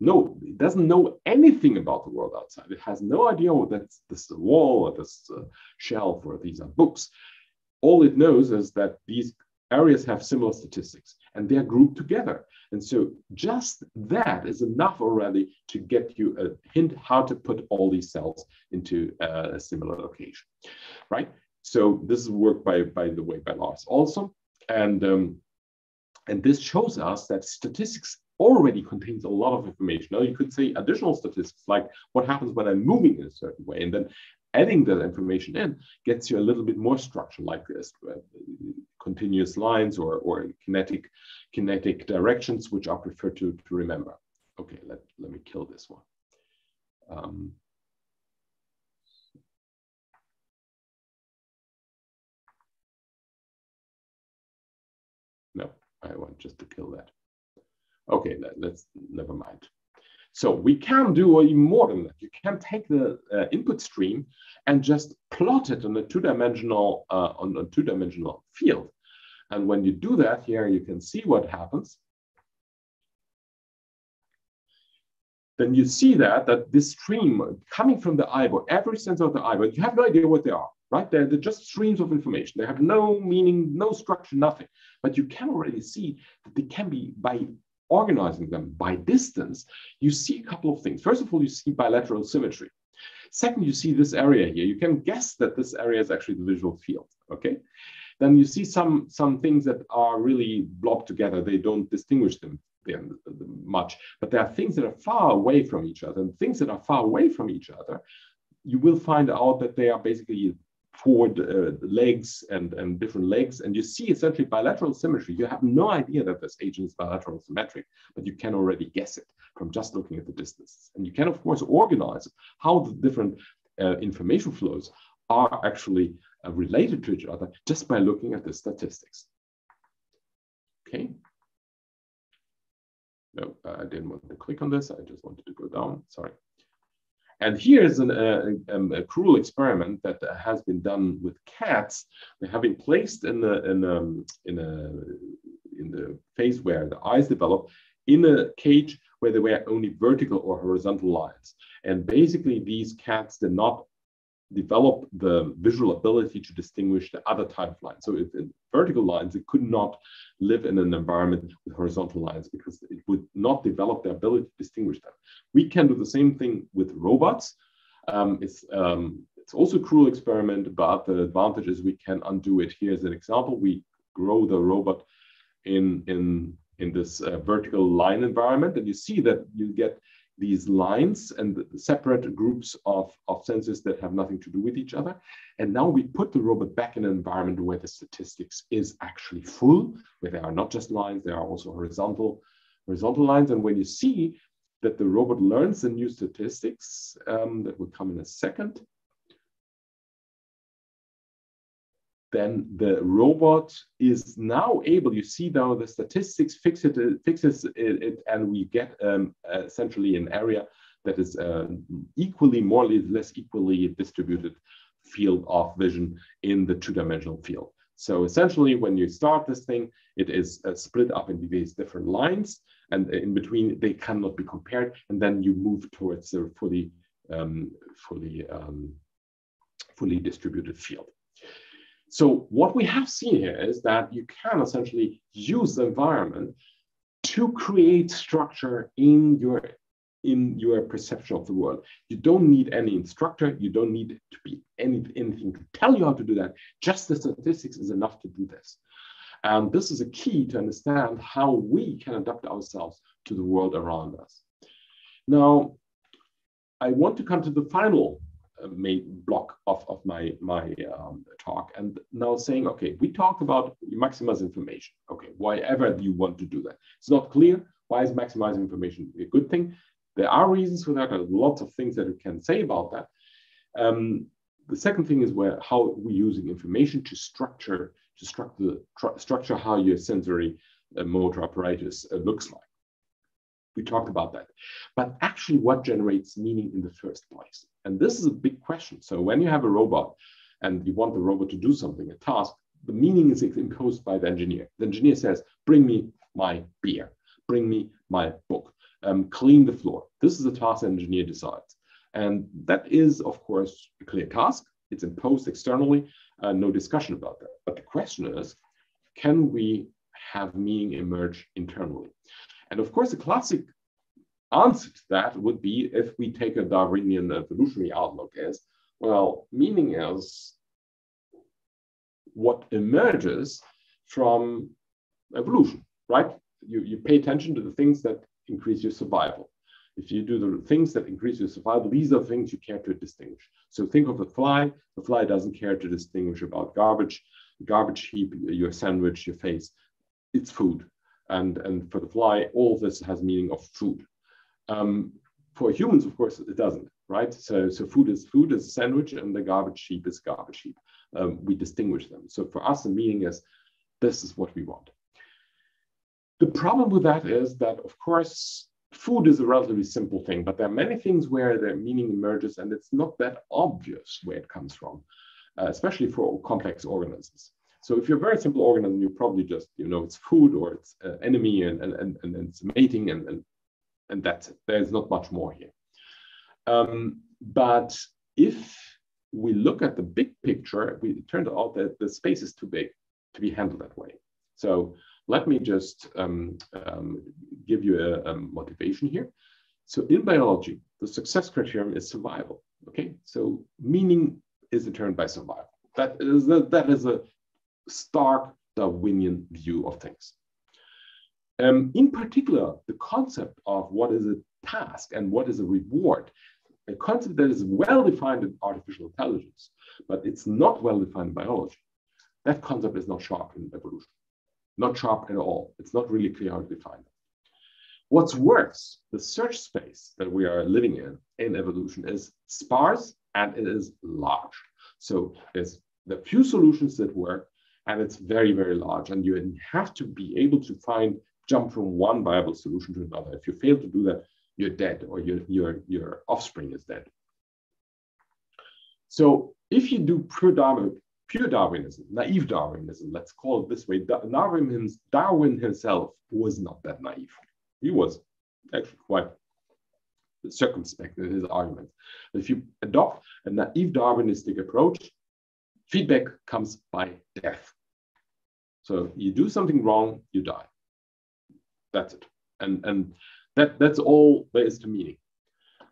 no, it doesn't know anything about the world outside. It has no idea, oh, that's this wall, or this uh, shelf, or these are books. All it knows is that these areas have similar statistics, and they're grouped together. And so just that is enough already to get you a hint how to put all these cells into a similar location, right? So this is work, by, by the way, by Lars also. And, um, and this shows us that statistics already contains a lot of information. Now you could say additional statistics, like what happens when I'm moving in a certain way, and then adding that information in gets you a little bit more structure like this, uh, continuous lines or, or kinetic, kinetic directions, which I prefer to, to remember. Okay, let, let me kill this one. Um, no, I want just to kill that. Okay, let, let's, never mind. So we can do even more than that. You can take the uh, input stream and just plot it on a two-dimensional uh, on a two-dimensional field. And when you do that, here you can see what happens. Then you see that that this stream coming from the eyeball, every sensor of the eyeball, you have no idea what they are, right? They're, they're just streams of information. They have no meaning, no structure, nothing. But you can already see that they can be by organizing them by distance, you see a couple of things. First of all, you see bilateral symmetry. Second, you see this area here. You can guess that this area is actually the visual field, okay? Then you see some, some things that are really blocked together. They don't distinguish them much, but there are things that are far away from each other, and things that are far away from each other, you will find out that they are basically forward uh, legs and, and different legs, and you see essentially bilateral symmetry. You have no idea that this agent is bilateral symmetric, but you can already guess it from just looking at the distances. And you can, of course, organize how the different uh, information flows are actually uh, related to each other just by looking at the statistics. Okay. No, I didn't want to click on this. I just wanted to go down. Sorry. And here's an, uh, um, a cruel experiment that has been done with cats. They have been placed in the in um, in a in the phase where the eyes develop in a cage where there were only vertical or horizontal lines. And basically, these cats did not develop the visual ability to distinguish the other type of lines. So, if in vertical lines, it could not live in an environment with horizontal lines because it would not develop the ability to distinguish them. We can do the same thing with robots. Um, it's um, it's also a cruel experiment, but the advantage is we can undo it. Here's an example: we grow the robot in in in this uh, vertical line environment, and you see that you get these lines and separate groups of, of sensors that have nothing to do with each other. And now we put the robot back in an environment where the statistics is actually full, where there are not just lines, there are also horizontal, horizontal lines. And when you see that the robot learns the new statistics, um, that will come in a second, then the robot is now able, you see now the statistics fix it, fixes it, it, and we get um, essentially an area that is uh, equally, more or less equally distributed field of vision in the two-dimensional field. So essentially, when you start this thing, it is uh, split up into these different lines, and in between, they cannot be compared, and then you move towards the fully, um, fully, um, fully distributed field. So what we have seen here is that you can essentially use the environment to create structure in your, in your perception of the world. You don't need any instructor. You don't need to be any, anything to tell you how to do that. Just the statistics is enough to do this. And this is a key to understand how we can adapt ourselves to the world around us. Now, I want to come to the final main block of, of my, my um, talk, and now saying, okay, we talked about maximize information. Okay, whatever you want to do that. It's not clear. Why is maximizing information a good thing? There are reasons for that. There are lots of things that you can say about that. Um, the second thing is where how we're using information to structure, to structure, structure how your sensory uh, motor apparatus uh, looks like. We talked about that, but actually what generates meaning in the first place? And this is a big question. So when you have a robot and you want the robot to do something, a task, the meaning is imposed by the engineer. The engineer says, bring me my beer, bring me my book, um, clean the floor. This is a task the engineer decides. And that is, of course, a clear task. It's imposed externally, uh, no discussion about that. But the question is, can we have meaning emerge internally? And of course, the classic answer to that would be if we take a Darwinian evolutionary outlook as, well, meaning is what emerges from evolution, right? You, you pay attention to the things that increase your survival. If you do the things that increase your survival, these are things you care to distinguish. So think of the fly. The fly doesn't care to distinguish about garbage, garbage heap, your sandwich, your face. It's food. And, and for the fly, all this has meaning of food. Um, for humans, of course, it doesn't, right? So, so food is food is a sandwich, and the garbage heap is garbage heap. Um, we distinguish them. So for us, the meaning is, this is what we want. The problem with that is that, of course, food is a relatively simple thing, but there are many things where the meaning emerges and it's not that obvious where it comes from, uh, especially for complex organisms. So if you're a very simple organism, you probably just, you know, it's food or it's uh, enemy and, and, and, and it's mating and, and, and that's it. There's not much more here. Um, but if we look at the big picture, we, it turned out that the space is too big to be handled that way. So let me just um, um, give you a, a motivation here. So in biology, the success criterion is survival, okay? So meaning is determined by survival. That is a, that is a stark Darwinian view of things. Um, in particular, the concept of what is a task and what is a reward, a concept that is well-defined in artificial intelligence, but it's not well-defined in biology. That concept is not sharp in evolution. Not sharp at all. It's not really clear how to define it. What's worse, the search space that we are living in, in evolution, is sparse and it is large. So there's the few solutions that work and it's very, very large. And you have to be able to find, jump from one viable solution to another. If you fail to do that, you're dead or your, your, your offspring is dead. So if you do predominant pure Darwinism, naive Darwinism, let's call it this way. Darwin, Darwin himself was not that naive. He was actually quite circumspect in his argument. If you adopt a naive Darwinistic approach, feedback comes by death. So you do something wrong, you die. That's it. And, and that, that's all there is to meaning.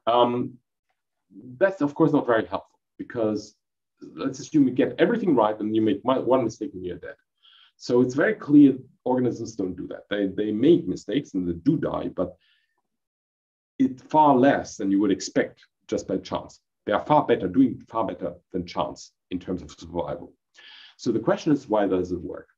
Um, that's, of course, not very helpful because let's assume you get everything right and you make one mistake and you're dead. So it's very clear organisms don't do that. They, they make mistakes and they do die, but it's far less than you would expect just by chance. They are far better, doing far better than chance in terms of survival. So the question is, why does it work?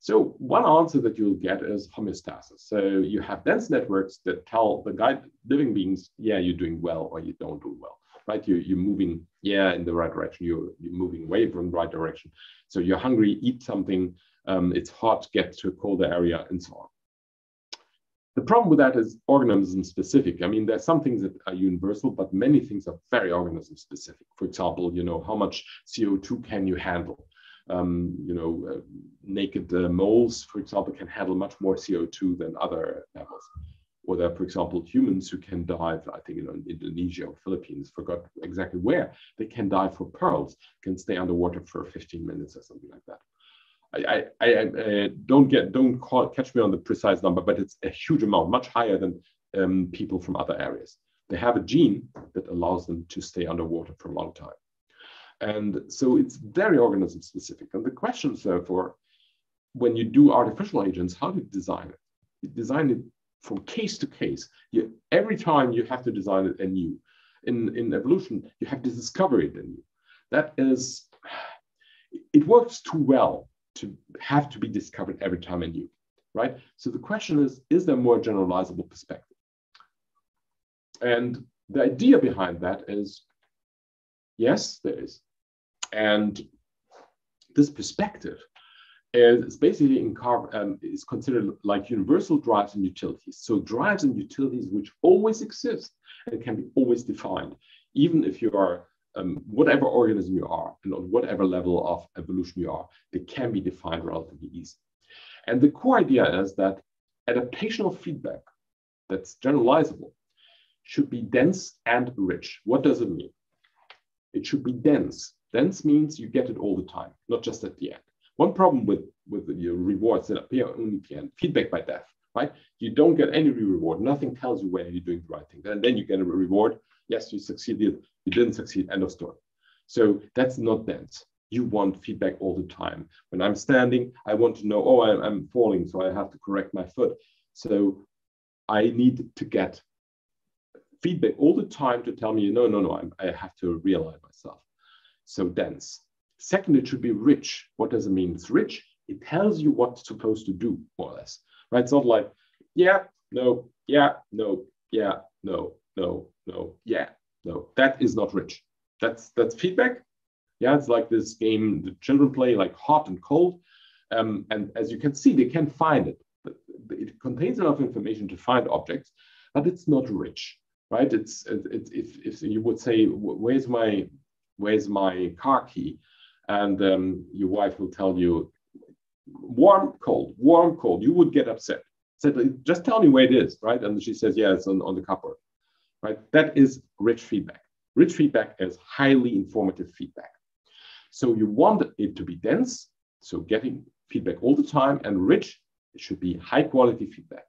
So one answer that you'll get is homeostasis. So you have dense networks that tell the guide, living beings, yeah, you're doing well or you don't do well. Right? You, you're moving, yeah, in the right direction. You're, you're moving away from the right direction. So you're hungry, eat something. Um, it's hot, get to a colder area, and so on. The problem with that is organism specific. I mean, there's some things that are universal, but many things are very organism specific. For example, you know, how much C O two can you handle? Um, you know, uh, naked uh, moles, for example, can handle much more C O two than other mammals. Or there are, for example, humans who can dive, I think, you know, in Indonesia or Philippines, forgot exactly where, they can dive for pearls, can stay underwater for fifteen minutes or something like that. I, I, I, I don't get, don't call, catch me on the precise number, but it's a huge amount, much higher than um, people from other areas. They have a gene that allows them to stay underwater for a long time. And so it's very organism specific. And the question, therefore, when you do artificial agents, how do you design it? You design it from case to case. You, every time you have to design it anew. In, in evolution, you have to discover it anew. That is, it works too well to have to be discovered every time anew, right? So the question is, is there more generalizable perspective? And the idea behind that is, yes, there is. And this perspective is basically in car, um, is considered like universal drives and utilities. So drives and utilities which always exist and can be always defined, even if you are um, whatever organism you are and on whatever level of evolution you are, they can be defined relatively easy. And the core idea is that adaptational feedback that's generalizable should be dense and rich. What does it mean? It should be dense. Dense means you get it all the time, not just at the end. One problem with, with your rewards that appear only at the end, feedback by death, right? You don't get any reward. Nothing tells you whether you're doing the right thing. And then you get a reward. Yes, you succeeded. You didn't succeed. End of story. So that's not dense. You want feedback all the time. When I'm standing, I want to know, oh, I'm, I'm falling, so I have to correct my foot. So I need to get feedback all the time to tell me, no, no, no, I'm, I have to realign myself. So dense. Second, it should be rich. What does it mean? It's rich. It tells you what it's supposed to do, more or less, right? It's not like, yeah, no, yeah, no, yeah, no, no, no, yeah, no. That is not rich. That's that's feedback. Yeah, it's like this game the children play, like hot and cold. Um, and as you can see, they can find it. It contains enough information to find objects, but it's not rich, right? It's it, it, if if you would say, where's my where's my car key, and um, your wife will tell you, warm, cold, warm, cold. You would get upset. Said, just tell me where it is, right? And she says, yeah, it's on, on the cupboard, right? That is rich feedback. Rich feedback is highly informative feedback. So you want it to be dense, so getting feedback all the time, and rich, it should be high quality feedback.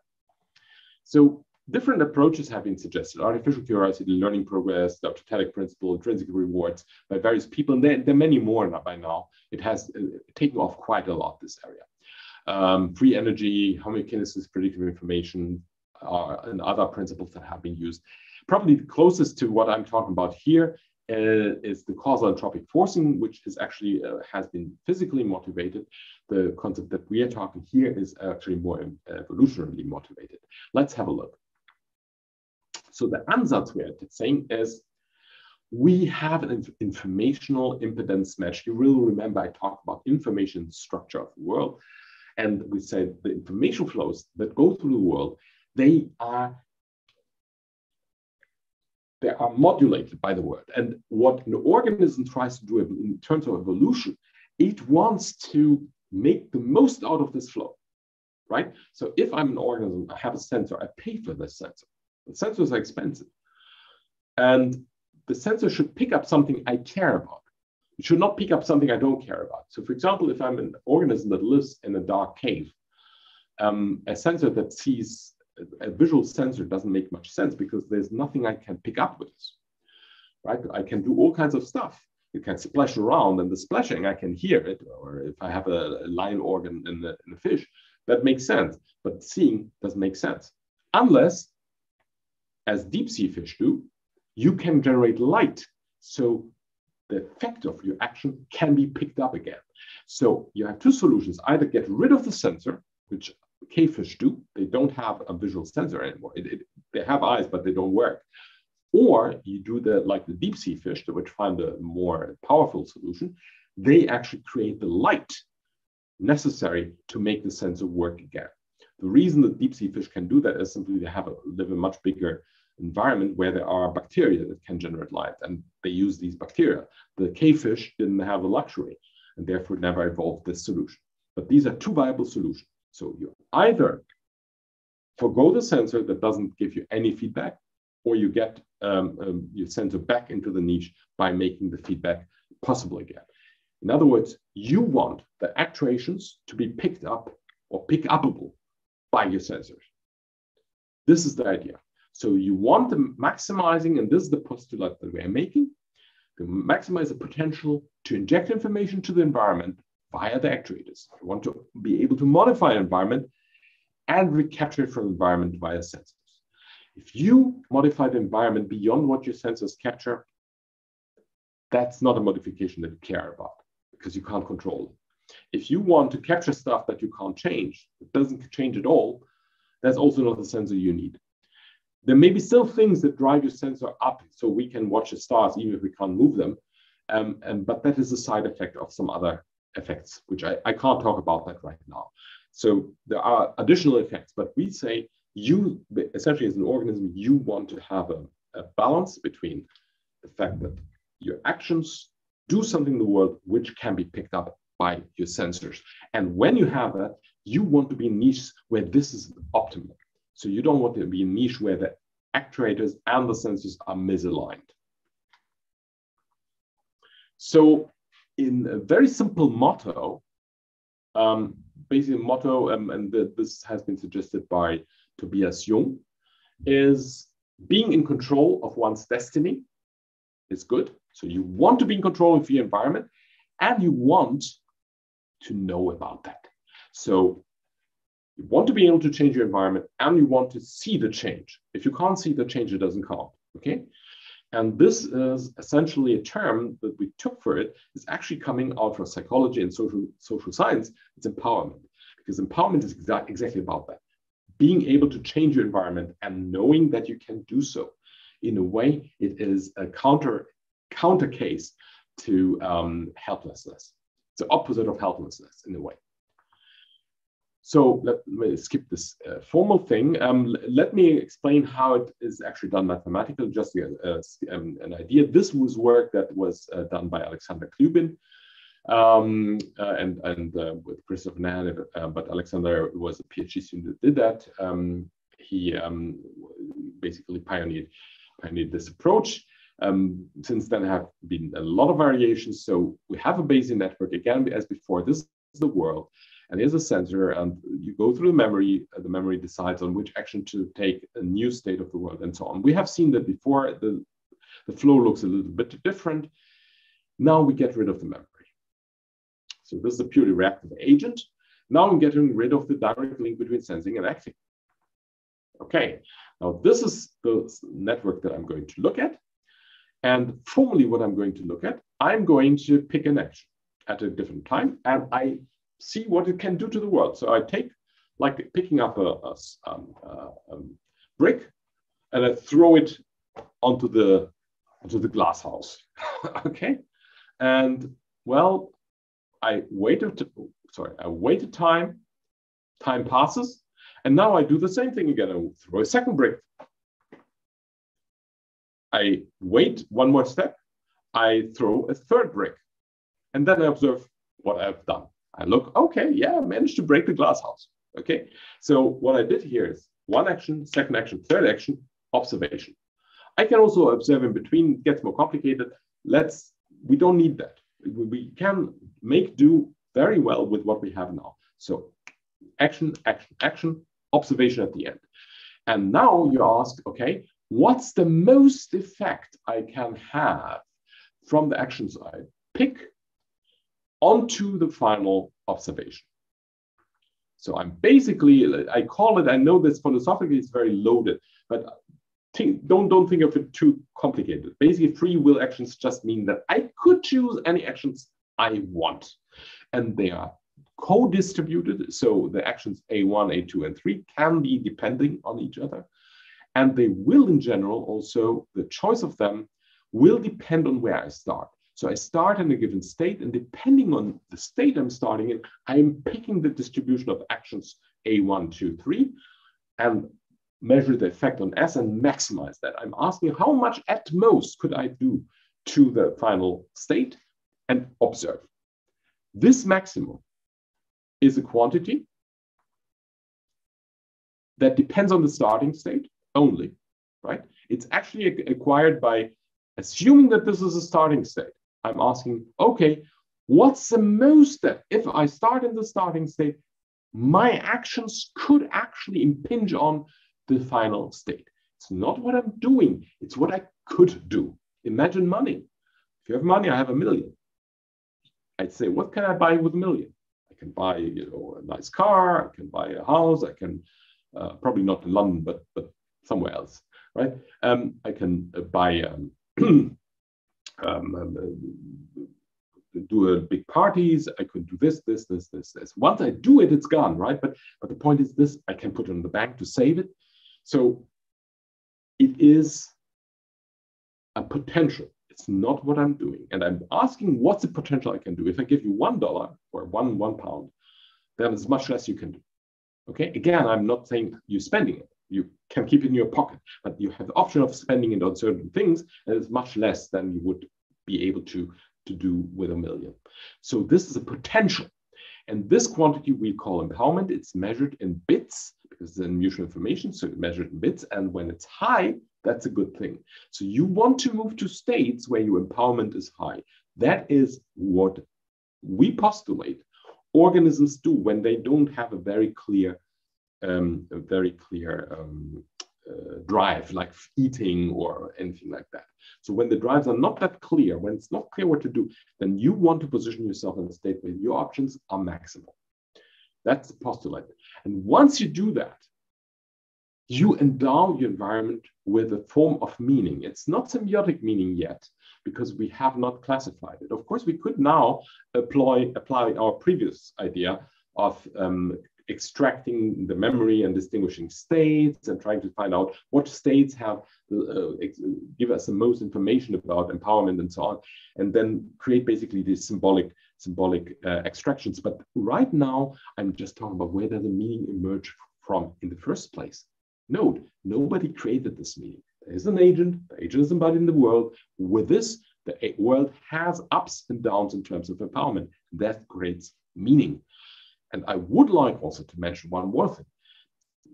So different approaches have been suggested: artificial curiosity, learning progress, the optotetic principle, intrinsic rewards by various people. And there, there are many more now by now. It has uh, taken off quite a lot, this area. Um, free energy, homeokinesis, predictive information, uh, and other principles that have been used. Probably the closest to what I'm talking about here uh, is the causal entropic forcing, which is actually uh, has been physically motivated. The concept that we are talking here is actually more evolutionarily motivated. Let's have a look. So the ansatz we are saying is, we have an inf informational impedance match. You will remember I talked about information structure of the world. And we said the information flows that go through the world, they are, they are modulated by the world. And what an organism tries to do in terms of evolution, it wants to make the most out of this flow, right? So if I'm an organism, I have a sensor, I pay for this sensor. The sensors are expensive. And the sensor should pick up something I care about. It should not pick up something I don't care about. So for example, if I'm an organism that lives in a dark cave, um, a sensor that sees, a visual sensor doesn't make much sense because there's nothing I can pick up with this, right? I can do all kinds of stuff. You can splash around, and the splashing, I can hear it. Or if I have a, a line organ in the, in the fish, that makes sense. But seeing doesn't make sense. Unless, as deep sea fish do, you can generate light. So the effect of your action can be picked up again. So you have two solutions: either get rid of the sensor, which cavefish do. They don't have a visual sensor anymore. It, it, they have eyes, but they don't work. Or you do the like the deep sea fish, which find a more powerful solution. They actually create the light necessary to make the sensor work again. The reason that deep sea fish can do that is simply they have a, live a much bigger environment where there are bacteria that can generate light, and they use these bacteria. The cavefish didn't have the luxury and therefore never evolved this solution. But these are two viable solutions. So you either forgo the sensor that doesn't give you any feedback, or you get um, um, your sensor back into the niche by making the feedback possible again. In other words, you want the actuations to be picked up or pick upable by your sensors. This is the idea. So you want them maximizing, and this is the postulate that we are making, to maximize the potential to inject information to the environment via the actuators. You want to be able to modify an environment and recapture it from the environment via sensors. If you modify the environment beyond what your sensors capture, that's not a modification that you care about because you can't control it. If you want to capture stuff that you can't change, it doesn't change at all, that's also not the sensor you need. There may be still things that drive your sensor up, so we can watch the stars even if we can't move them, um, and, but that is a side effect of some other effects, which I, I can't talk about that right now. So there are additional effects, but we say you, essentially as an organism, you want to have a, a balance between the fact that your actions do something in the world which can be picked up by your sensors. And when you have that, you want to be in niches where this is optimal. So you don't want to be in niche where the actuators and the sensors are misaligned. So in a very simple motto, um, basically a motto, um, and the, this has been suggested by Tobias Jung, is being in control of one's destiny is good. So you want to be in control of your environment, and you want to know about that. So you want to be able to change your environment, and you want to see the change. If you can't see the change, it doesn't count. Okay, and this is essentially a term that we took for it. It's actually coming out from psychology and social social science. It's empowerment, because empowerment is exa- exactly about that. Being able to change your environment and knowing that you can do so. In a way, it is a counter counter case to um, helplessness. It's the opposite of helplessness in a way. So let me skip this uh, formal thing. Um, let me explain how it is actually done mathematically, just to get uh, um, an idea. This was work that was uh, done by Alexander Klubin um, uh, and, and uh, with Christopher Nehaniv, uh, but Alexander was a PhD student that did that. Um, he um, basically pioneered, pioneered this approach. Um, since then have been a lot of variations. So we have a Bayesian network again, as before. This is the world. And here's a sensor, and you go through the memory, the memory decides on which action to take, a new state of the world, and so on. We have seen that before, the, the flow looks a little bit different. Now we get rid of the memory. So this is a purely reactive agent. Now I'm getting rid of the direct link between sensing and acting. Okay, now this is the network that I'm going to look at. And formally what I'm going to look at, I'm going to pick an action at a different time, and I see what it can do to the world. So I take, like picking up a, a, um, a brick, and I throw it onto the, onto the glass house, okay? And well, I waited, sorry, I waited time, time passes, and now I do the same thing again. I throw a second brick. I wait one more step, I throw a third brick, and then I observe what I've done. I look, okay, yeah, I managed to break the glass house. Okay, so what I did here is one action, second action, third action, observation. I can also observe in between, it gets more complicated. Let's, we don't need that. We can make do very well with what we have now. So action, action, action, observation at the end. And now you ask, okay, what's the most effect I can have from the actions I pick onto the final observation? So I'm basically, I call it, I know this philosophically is very loaded, but think, don't, don't think of it too complicated. Basically, free will actions just mean that I could choose any actions I want. And they are co-distributed. So the actions A one, A two, and three can be depending on each other. And they will, in general, also, the choice of them will depend on where I start. So I start in a given state, and depending on the state I'm starting in, I'm picking the distribution of actions A one, two, three, and measure the effect on S and maximize that. I'm asking how much at most could I do to the final state and observe. This maximum is a quantity that depends on the starting state only, right? It's actually acquired by assuming that this is a starting state. I'm asking, okay, what's the most that if I start in the starting state, my actions could actually impinge on the final state? It's not what I'm doing, it's what I could do. Imagine money. If you have money, I have a million. I'd say, what can I buy with a million? I can buy, you know, a nice car, I can buy a house, I can, uh, probably not in London, but, but somewhere else, right? Um, I can uh, buy, um, Um, um, do a big parties. I could do this, this, this, this, this. Once I do it, it's gone, right? But but the point is this: I can put it in the bank to save it. So it is a potential. It's not what I'm doing, and I'm asking what's the potential I can do. If I give you one dollar or one one pound, then there's much less you can do. Okay. Again, I'm not saying you're spending it. You can keep it in your pocket, but you have the option of spending it on certain things, and it's much less than you would be able to, to do with a million. So this is a potential. And this quantity we call empowerment. It's measured in bits, because it's in mutual information, so it's measured in bits. And when it's high, that's a good thing. So you want to move to states where your empowerment is high. That is what we postulate organisms do when they don't have a very clear Um, a very clear um, uh, drive, like eating or anything like that. So when the drives are not that clear, when it's not clear what to do, then you want to position yourself in a state where your options are maximal. That's the postulate. And once you do that, you endow your environment with a form of meaning. It's not semiotic meaning yet, because we have not classified it. Of course, we could now apply, apply our previous idea of um, extracting the memory and distinguishing states and trying to find out what states have uh, give us the most information about empowerment and so on, and then create basically these symbolic symbolic uh, extractions. But right now, I'm just talking about where does the meaning emerge from in the first place. Note, nobody created this meaning. There is an agent, the agent is somebody in the world. With this, the world has ups and downs in terms of empowerment. That creates meaning. And I would like also to mention one more thing,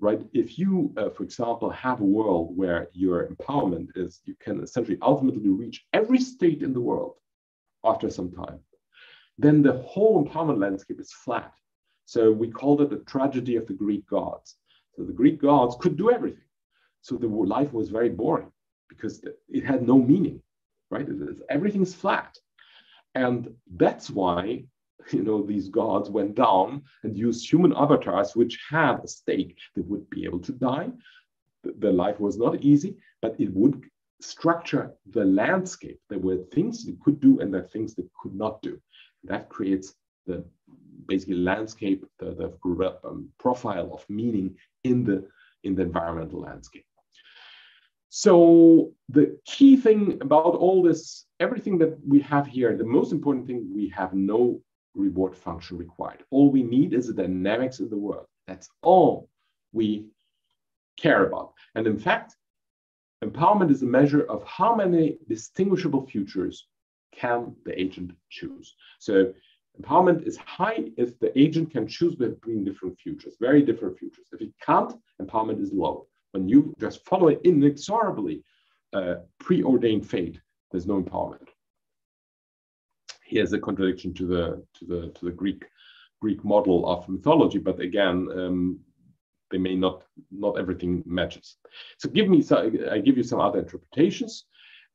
right? If you, uh, for example, have a world where your empowerment is, you can essentially ultimately reach every state in the world after some time, then the whole empowerment landscape is flat. So we called it the tragedy of the Greek gods. So the Greek gods could do everything. So the life was very boring because it had no meaning, right? It is, everything's flat. And that's why, you know, these gods went down and used human avatars which had a stake. They would be able to die. The life was not easy, but it would structure the landscape. There were things they could do and there are things they could not do. That creates the basically landscape, the, the um, profile of meaning in the, in the environmental landscape. So the key thing about all this, everything that we have here, the most important thing, we have no reward function required. All we need is the dynamics of the world. That's all we care about. And in fact, empowerment is a measure of how many distinguishable futures can the agent choose. So empowerment is high if the agent can choose between different futures, very different futures. If it can't, empowerment is low. When you just follow it inexorably, uh, preordained fate, there's no empowerment. Here's a contradiction to the to the to the Greek Greek model of mythology, but again, um, they may not not everything matches. So give me so I give you some other interpretations.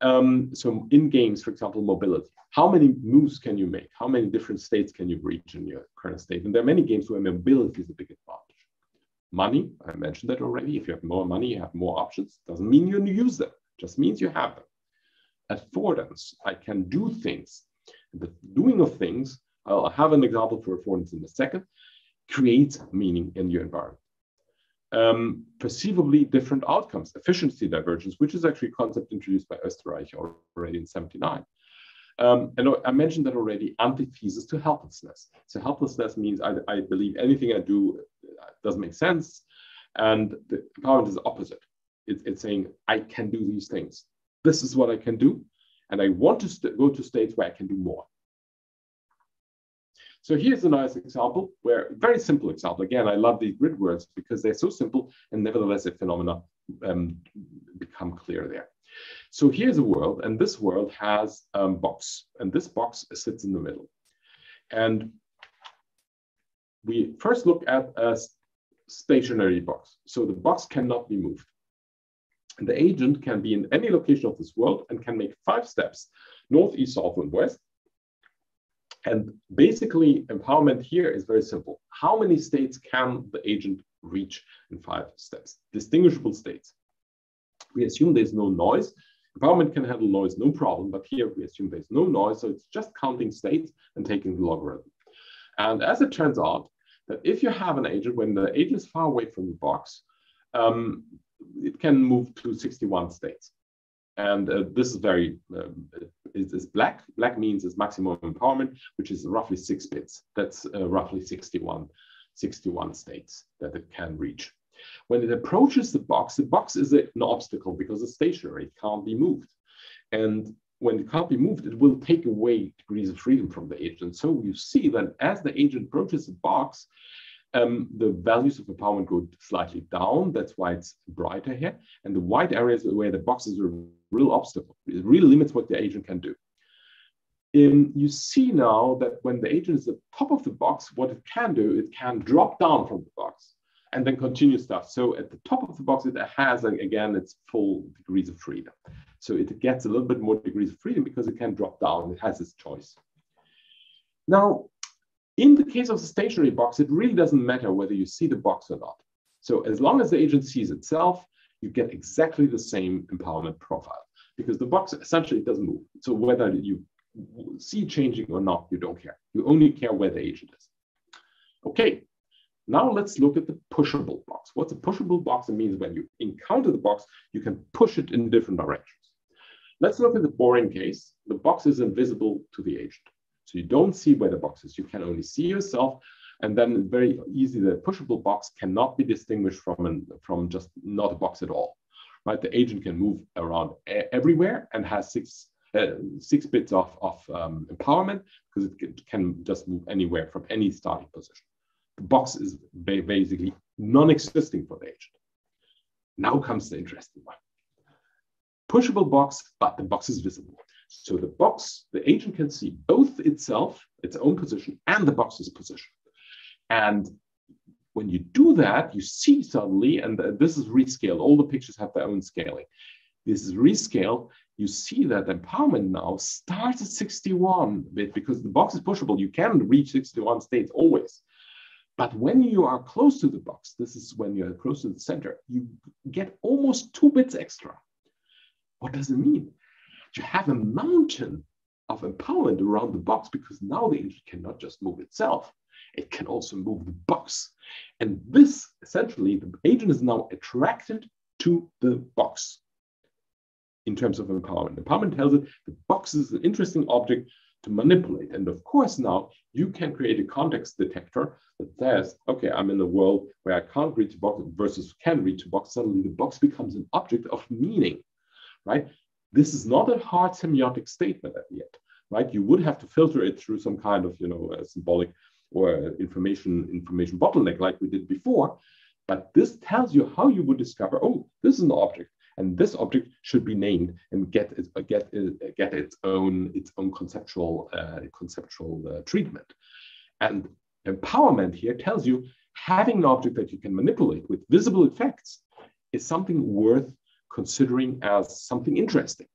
Um, so in games, for example, mobility. How many moves can you make? How many different states can you reach in your current state? And there are many games where mobility is a big advantage. Money, I mentioned that already. If you have more money, you have more options. Doesn't mean you use them. Just means you have them. Affordance. I can do things. The doing of things, I'll have an example for affordance in a second, creates meaning in your environment. Um, perceivably different outcomes, efficiency divergence, which is actually a concept introduced by Österreich already in seventy-nine. Um, and I mentioned that already, antithesis to helplessness. So helplessness means I, I believe anything I do doesn't make sense. And the empowerment is the opposite. It, it's saying, I can do these things. This is what I can do. And I want to go to states where I can do more. So here's a nice example where, very simple example. Again, I love these grid words because they're so simple and nevertheless the phenomena um, become clear there. So here's a world, and this world has a um, box, and this box sits in the middle. And we first look at a stationary box. So the box cannot be moved. And the agent can be in any location of this world and can make five steps, north, east, south, and west. And basically, empowerment here is very simple. How many states can the agent reach in five steps? Distinguishable states. We assume there's no noise. Empowerment can handle noise, no problem. But here, we assume there's no noise. So it's just counting states and taking the logarithm. And as it turns out, that if you have an agent, when the agent is far away from the box, um, it can move to sixty-one states. And uh, this is very, um, is, is black. Black means it's maximum empowerment, which is roughly six bits. That's uh, roughly sixty-one states that it can reach. When it approaches the box, the box is a, an obstacle because it's stationary, it can't be moved. And when it can't be moved, it will take away degrees of freedom from the agent. So you see that as the agent approaches the box, Um, the values of empowerment go slightly down. That's why it's brighter here. And the white areas where the box is a real obstacle. It really limits what the agent can do. Um, you see now that when the agent is at the top of the box, what it can do, it can drop down from the box and then continue stuff. So at the top of the box, it has, again, its full degrees of freedom. So it gets a little bit more degrees of freedom because it can drop down. It has its choice. Now, in the case of the stationary box, it really doesn't matter whether you see the box or not. So as long as the agent sees itself, you get exactly the same empowerment profile because the box essentially doesn't move. So whether you see changing or not, you don't care. You only care where the agent is. Okay, now let's look at the pushable box. What's a pushable box? It means when you encounter the box, you can push it in different directions. Let's look at the boring case. The box is invisible to the agent. So you don't see where the box is. You can only see yourself. And then very easy, the pushable box cannot be distinguished from, an, from just not a box at all, right? The agent can move around everywhere and has six, uh, six bits of, of um, empowerment because it can just move anywhere from any starting position. The box is basically non-existing for the agent. Now comes the interesting one. Pushable box, but the box is visible. So the box, the agent can see both itself, its own position, and the box's position. And when you do that, you see suddenly, and this is rescaled, all the pictures have their own scaling. This is rescaled, you see that empowerment now starts at sixty-one bit because the box is pushable. You can reach sixty-one states always. But when you are close to the box, this is when you are close to the center, you get almost two bits extra. What does it mean? You have a mountain of empowerment around the box because now the agent cannot just move itself. It can also move the box. And this, essentially, the agent is now attracted to the box in terms of empowerment. Empowerment tells it the box is an interesting object to manipulate. And of course, now you can create a context detector that says, okay, I'm in a world where I can't reach a box versus can reach a box. Suddenly the box becomes an object of meaning, right? This is not a hard semiotic statement at the end, right? You would have to filter it through some kind of, you know, uh, symbolic or information information bottleneck like we did before. But this tells you how you would discover, oh, this is an object, and this object should be named and get it, get it, get its own its own conceptual uh, conceptual uh, treatment. And empowerment here tells you having an object that you can manipulate with visible effects is something worth considering as something interesting.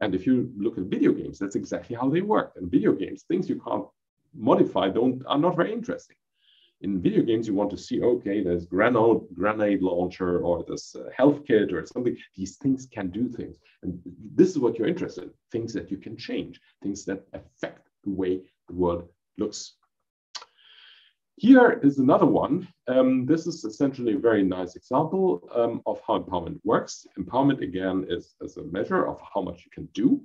And if you look at video games, that's exactly how they work. In video games, things you can't modify don't are not very interesting. In video games, you want to see, okay, there's granite grenade launcher or this uh, health kit or something. These things can do things, and this is what you're interested in: things that you can change, things that affect the way the world looks. Here is another one. Um, this is essentially a very nice example um, of how empowerment works. Empowerment again is as a measure of how much you can do.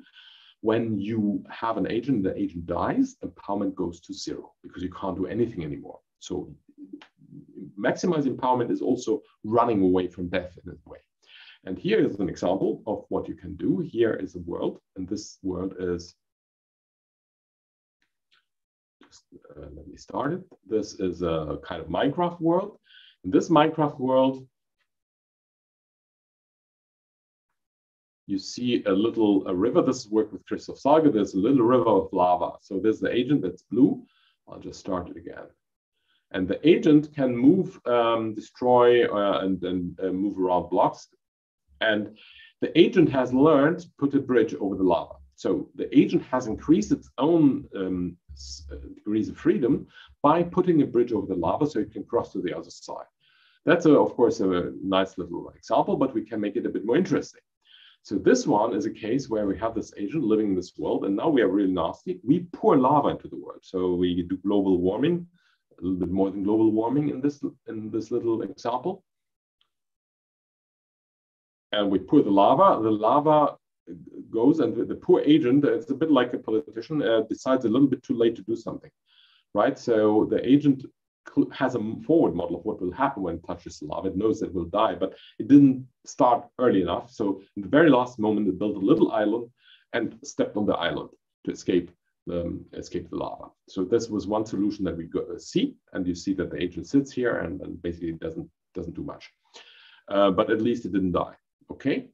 When you have an agent, the agent dies, empowerment goes to zero because you can't do anything anymore. So maximizing empowerment is also running away from death in a way. And here is an example of what you can do. Here is a world, and this world is, just, uh, let me start it. This is a kind of Minecraft world. In this Minecraft world, you see a little a river. This is work with Christoph Salge. There's a little river of lava. So there's the agent that's blue. I'll just start it again. And the agent can move, um, destroy, uh, and, and uh, move around blocks. And the agent has learned to put a bridge over the lava. So the agent has increased its own um, degrees of freedom by putting a bridge over the lava so it can cross to the other side. That's, a, of course, a nice little example, but we can make it a bit more interesting. So this one is a case where we have this agent living in this world, and now we are really nasty. We pour lava into the world. So we do global warming, a little bit more than global warming in this, in this little example. And we pour the lava. The lava goes, and the, the poor agent, it's a bit like a politician, uh, decides a little bit too late to do something, right? So the agent has a forward model of what will happen when it touches the lava. It knows it will die, but it didn't start early enough. So in the very last moment, it built a little island and stepped on the island to escape the, escape the lava. So this was one solution that we go, see, and you see that the agent sits here and, and basically doesn't, doesn't do much. Uh, but at least it didn't die, okay?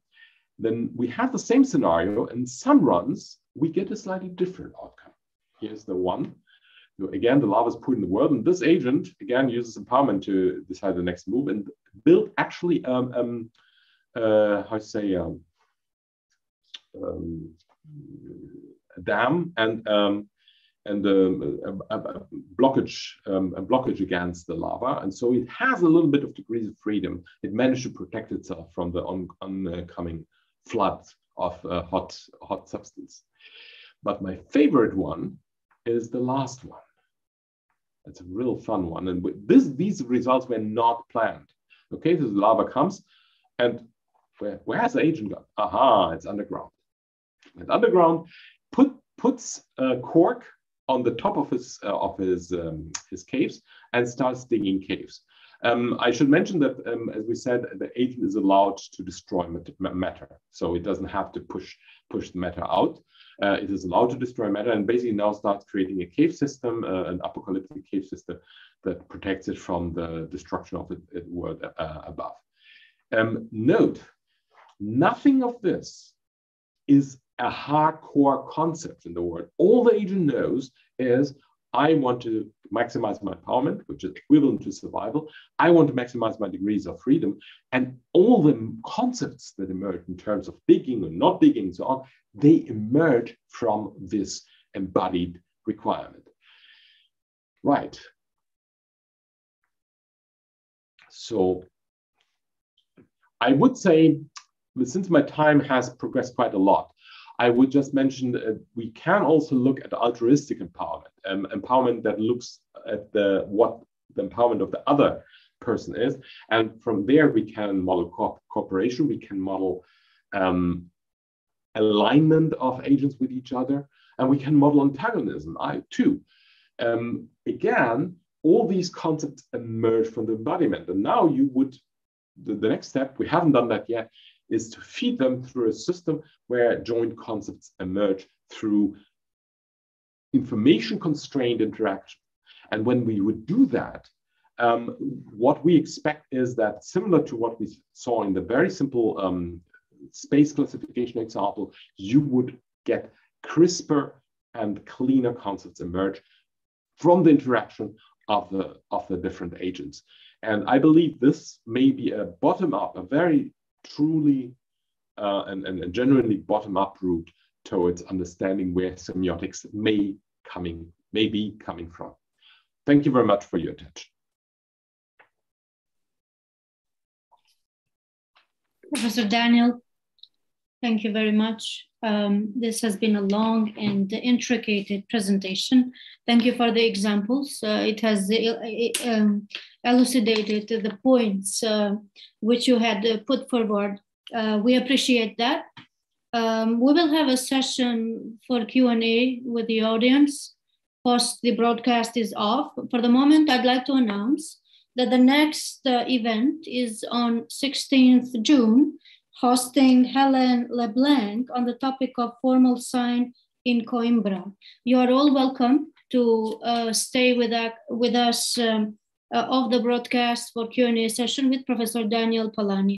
Then we have the same scenario, and some runs, we get a slightly different outcome. Here's the one. Again, the lava is put in the world, and this agent again uses empowerment to decide the next move and build actually um, um uh, how to say um, um, a dam and um, and um, a, a blockage, um, a blockage against the lava. And so it has a little bit of degrees of freedom. It managed to protect itself from the on, oncoming flood of uh, hot, hot substance. But my favorite one is the last one. It's a real fun one. And this, these results were not planned. Okay, so the lava comes, and where, where has the agent gone? Aha, it's underground. And underground put, puts a cork on the top of his uh, of his um, his caves and starts digging caves. Um, I should mention that, um, as we said, the agent is allowed to destroy matter, so it doesn't have to push push the matter out. Uh, it is allowed to destroy matter, and basically now starts creating a cave system, uh, an apocalyptic cave system that protects it from the destruction of the world uh, above. Um, note, nothing of this is a hardcore concept in the world. All the agent knows is, I want to maximize my empowerment, which is equivalent to survival. I want to maximize my degrees of freedom. And all the concepts that emerge in terms of digging or not digging and so on, they emerge from this embodied requirement. Right. So I would say, since my time has progressed quite a lot, I would just mention that uh, we can also look at altruistic empowerment, um, empowerment that looks at the, what the empowerment of the other person is. And from there, we can model co cooperation. We can model um, alignment of agents with each other. And we can model antagonism I, too. Um, again, all these concepts emerge from the embodiment. And now you would, the, the next step, we haven't done that yet, is to feed them through a system where joint concepts emerge through information-constrained interaction. And when we would do that, um, what we expect is that, similar to what we saw in the very simple um, space classification example, you would get crisper and cleaner concepts emerge from the interaction of the, of the different agents. And I believe this may be a bottom-up, a very truly uh, and, and genuinely bottom-up route towards understanding where semiotics may coming may be coming from. Thank you very much for your attention. Professor Daniel, thank you very much. Um, this has been a long and intricate presentation. Thank you for the examples. Uh, it has it, um, elucidated the points uh, which you had uh, put forward. Uh, we appreciate that. Um, we will have a session for Q and A with the audience post the broadcast is off. For the moment, I'd like to announce that the next uh, event is on sixteenth June, hosting Helen LeBlanc on the topic of formal sign in Coimbra. You are all welcome to uh, stay with, uh, with us um, uh, of the broadcast for Q and A session with Professor Daniel Polani.